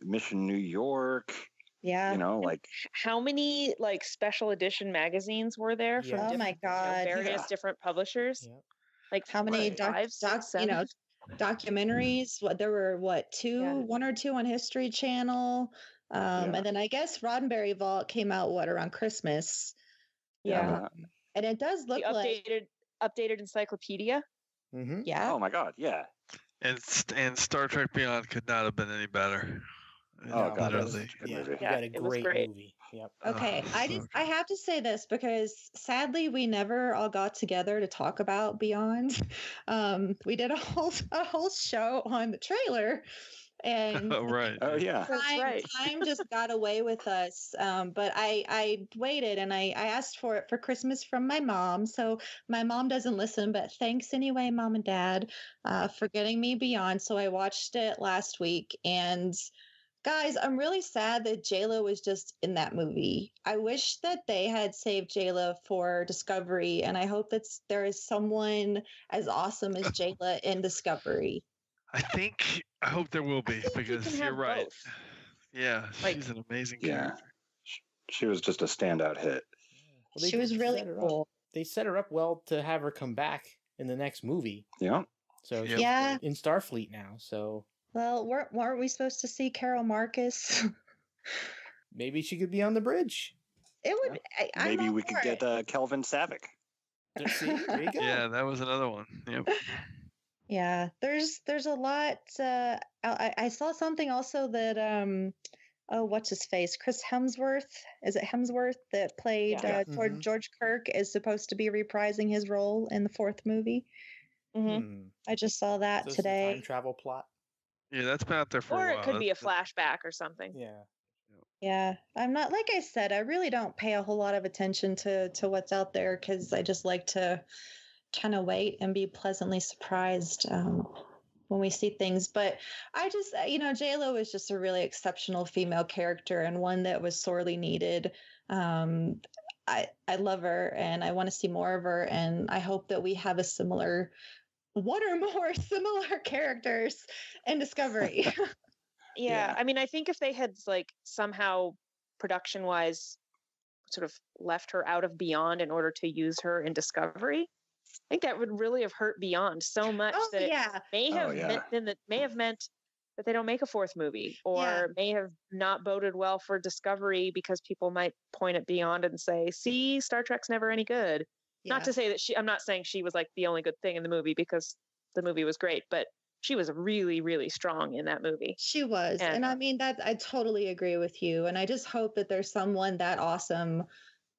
Mission New York. Yeah, you know, like how many like special edition magazines were there? Yeah. From oh my god, you know, various yeah. different publishers. Yeah. Like how many right. doc, Five, six, doc you know documentaries? What there were what two, yeah. one or two on History Channel, um, yeah. and then I guess Roddenberry Vault came out what around Christmas. Yeah. Um, And it does look the updated, like updated encyclopedia. Mm-hmm. Yeah. Oh my god. Yeah. And and Star Trek Beyond could not have been any better. Oh no, god, that was a good yeah, movie. You yeah, got a great, great movie. Yep. Okay, oh, I just okay. I have to say this because sadly we never all got together to talk about Beyond. Um, we did a whole a whole show on the trailer. And oh, right. oh, yeah. time, right. time just got away with us. Um, but I, I waited and I, I asked for it for Christmas from my mom. So my mom doesn't listen, but thanks anyway, Mom and Dad, uh, for getting me Beyond. So I watched it last week. And guys, I'm really sad that Jaylah was just in that movie. I wish that they had saved Jaylah for Discovery. And I hope that there is someone as awesome as Jaylah in Discovery. I think... I hope there will be because you you're right. Both. Yeah, like, she's an amazing character. Yeah. She was just a standout hit. Yeah. Well, she was really cool. Up. They set her up well to have her come back in the next movie. Yeah. So yeah. she's yeah. in Starfleet now. So well, weren't weren't we supposed to see Carol Marcus? Maybe she could be on the bridge. It would. Yeah. I, Maybe we could it. get uh, Kelvin Savick. See, there you go. Yeah, that was another one. Yep. Yeah, there's there's a lot. Uh, I, I saw something also that, um, oh, what's his face? Chris Hemsworth. Is it Hemsworth that played yeah. uh, mm-hmm. George Kirk is supposed to be reprising his role in the fourth movie. Mm-hmm. Hmm. I just saw that so today. Time travel plot. Yeah, that's been out there for or a while. Or it could that's be a flashback or something. Yeah. Yeah, I'm not, like I said, I really don't pay a whole lot of attention to, to what's out there because I just like to kind of wait and be pleasantly surprised um, when we see things. But I just, you know, Jaylah was just a really exceptional female character and one that was sorely needed. Um, I, I love her and I want to see more of her. And I hope that we have a similar, one or more similar characters in Discovery. yeah, yeah. I mean, I think if they had like somehow production wise sort of left her out of Beyond in order to use her in Discovery, I think that would really have hurt Beyond so much oh, that it yeah. may have oh, yeah. meant then that may have meant that they don't make a fourth movie, or yeah. may have not boded well for Discovery because people might point at Beyond and say, "See, Star Trek's never any good." Yeah. Not to say that she, I'm not saying she was like the only good thing in the movie because the movie was great, but she was really, really strong in that movie. She was, and, and I mean that I totally agree with you, and I just hope that there's someone that awesome.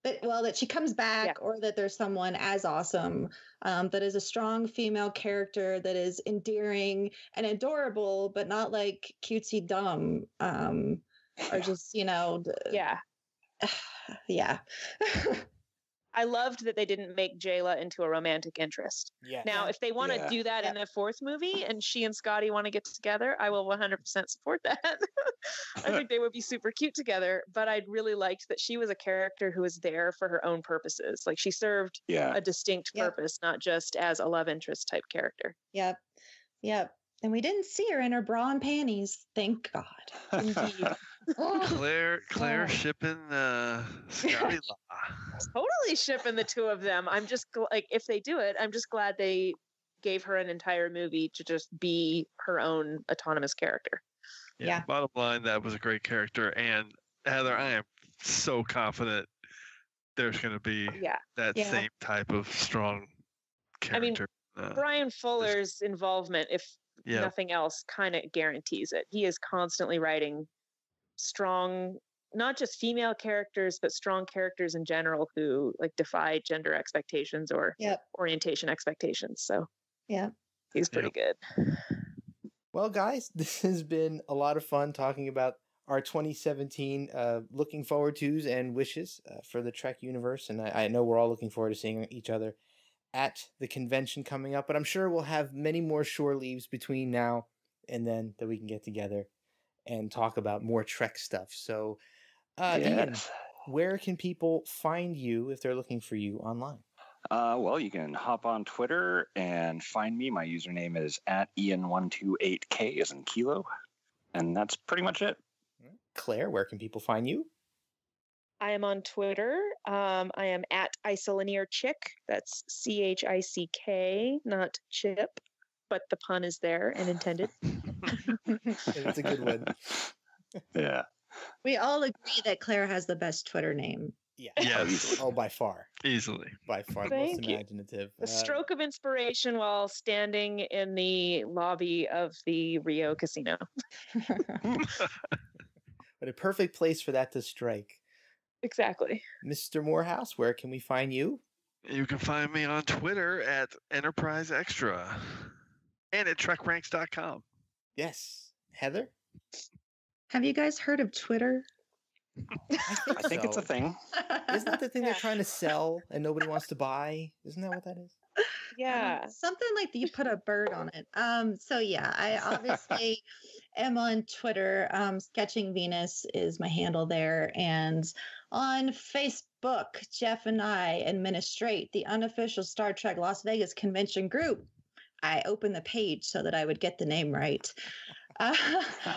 That, well, that she comes back yeah. or that there's someone as awesome um, that is a strong female character that is endearing and adorable, but not like cutesy dumb um, or just, you know. Yeah. yeah. I loved that they didn't make Jaylah into a romantic interest. Yeah. Now, if they want to yeah. do that yeah. in the fourth movie and she and Scotty want to get together, I will one hundred percent support that. I think they would be super cute together, but I'd really liked that she was a character who was there for her own purposes. Like she served yeah. a distinct yeah. purpose, not just as a love interest type character. Yep. Yep. And we didn't see her in her bra and panties. Thank God. Indeed. Claire, Claire oh. shipping uh, Scotty Law. Totally shipping the two of them. I'm just gl- like, if they do it, I'm just glad they gave her an entire movie to just be her own autonomous character. Yeah. yeah. Bottom line, that was a great character. And Heather, I am so confident there's going to be yeah. that yeah. same type of strong character. I mean, Uh, Bryan Fuller's involvement, if yeah. nothing else, kind of guarantees it. He is constantly writing strong, not just female characters, but strong characters in general who like defy gender expectations or yep. orientation expectations. So yeah, he's pretty yep. good. Well, guys, this has been a lot of fun talking about our twenty seventeen uh, looking forward to's and wishes uh, for the Trek universe. And I, I know we're all looking forward to seeing each other at the convention coming up, but I'm sure we'll have many more Shore Leaves between now and then that we can get together and talk about more Trek stuff. So uh, yes. Ian, where can people find you if they're looking for you online? Uh, well, you can hop on Twitter and find me. My username is at Ian one two eight K as in Kilo. And that's pretty much it. Claire, where can people find you? I am on Twitter. Um, I am at isolinearchick. That's C H I C K, not chip. But the pun is there and intended. That's a good one. Yeah. We all agree that Claire has the best Twitter name. Yeah. Yes. Oh, by far. Easily. By far. Thank most you. Imaginative. A uh, stroke of inspiration while standing in the lobby of the Rio casino. But a perfect place for that to strike. Exactly. Mister Moorhouse, where can we find you? You can find me on Twitter at Enterprise Extra and at Trek Ranks dot com. Yes. Heather? Have you guys heard of Twitter? I think, I think so. It's a thing. Isn't that the thing yeah. they're trying to sell and nobody wants to buy? Isn't that what that is? Yeah. Um, something like that. You put a bird on it. Um, so yeah, I obviously am on Twitter. Um, Sketching Venus is my handle there. And on Facebook, Jeff and I administrate the unofficial Star Trek Las Vegas convention group. I opened the page so that I would get the name right. Uh,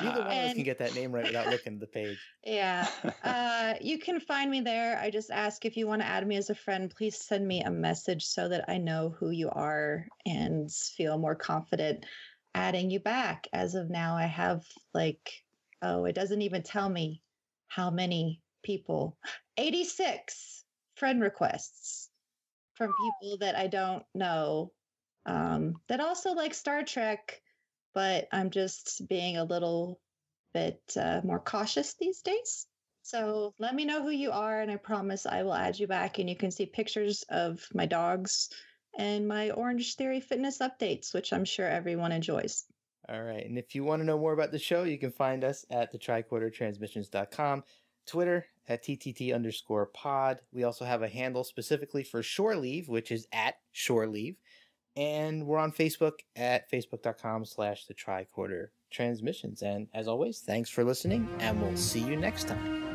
You're the one who can get that name right without looking at the page. Yeah. Uh, you can find me there. I just ask if you want to add me as a friend, please send me a message so that I know who you are and feel more confident adding you back. As of now, I have like, oh, it doesn't even tell me how many people. eighty-six friend requests from people that I don't know. Um, that also like Star Trek, but I'm just being a little bit uh, more cautious these days. So let me know who you are, and I promise I will add you back. And you can see pictures of my dogs and my Orange Theory fitness updates, which I'm sure everyone enjoys. All right. And if you want to know more about the show, you can find us at the tricorder transmissions dot com, Twitter at T T T underscore pod. We also have a handle specifically for Shore Leave, which is at Shore Leave. And we're on Facebook at facebook.com slash the Tricorder Transmissions. And as always, thanks for listening, and we'll see you next time.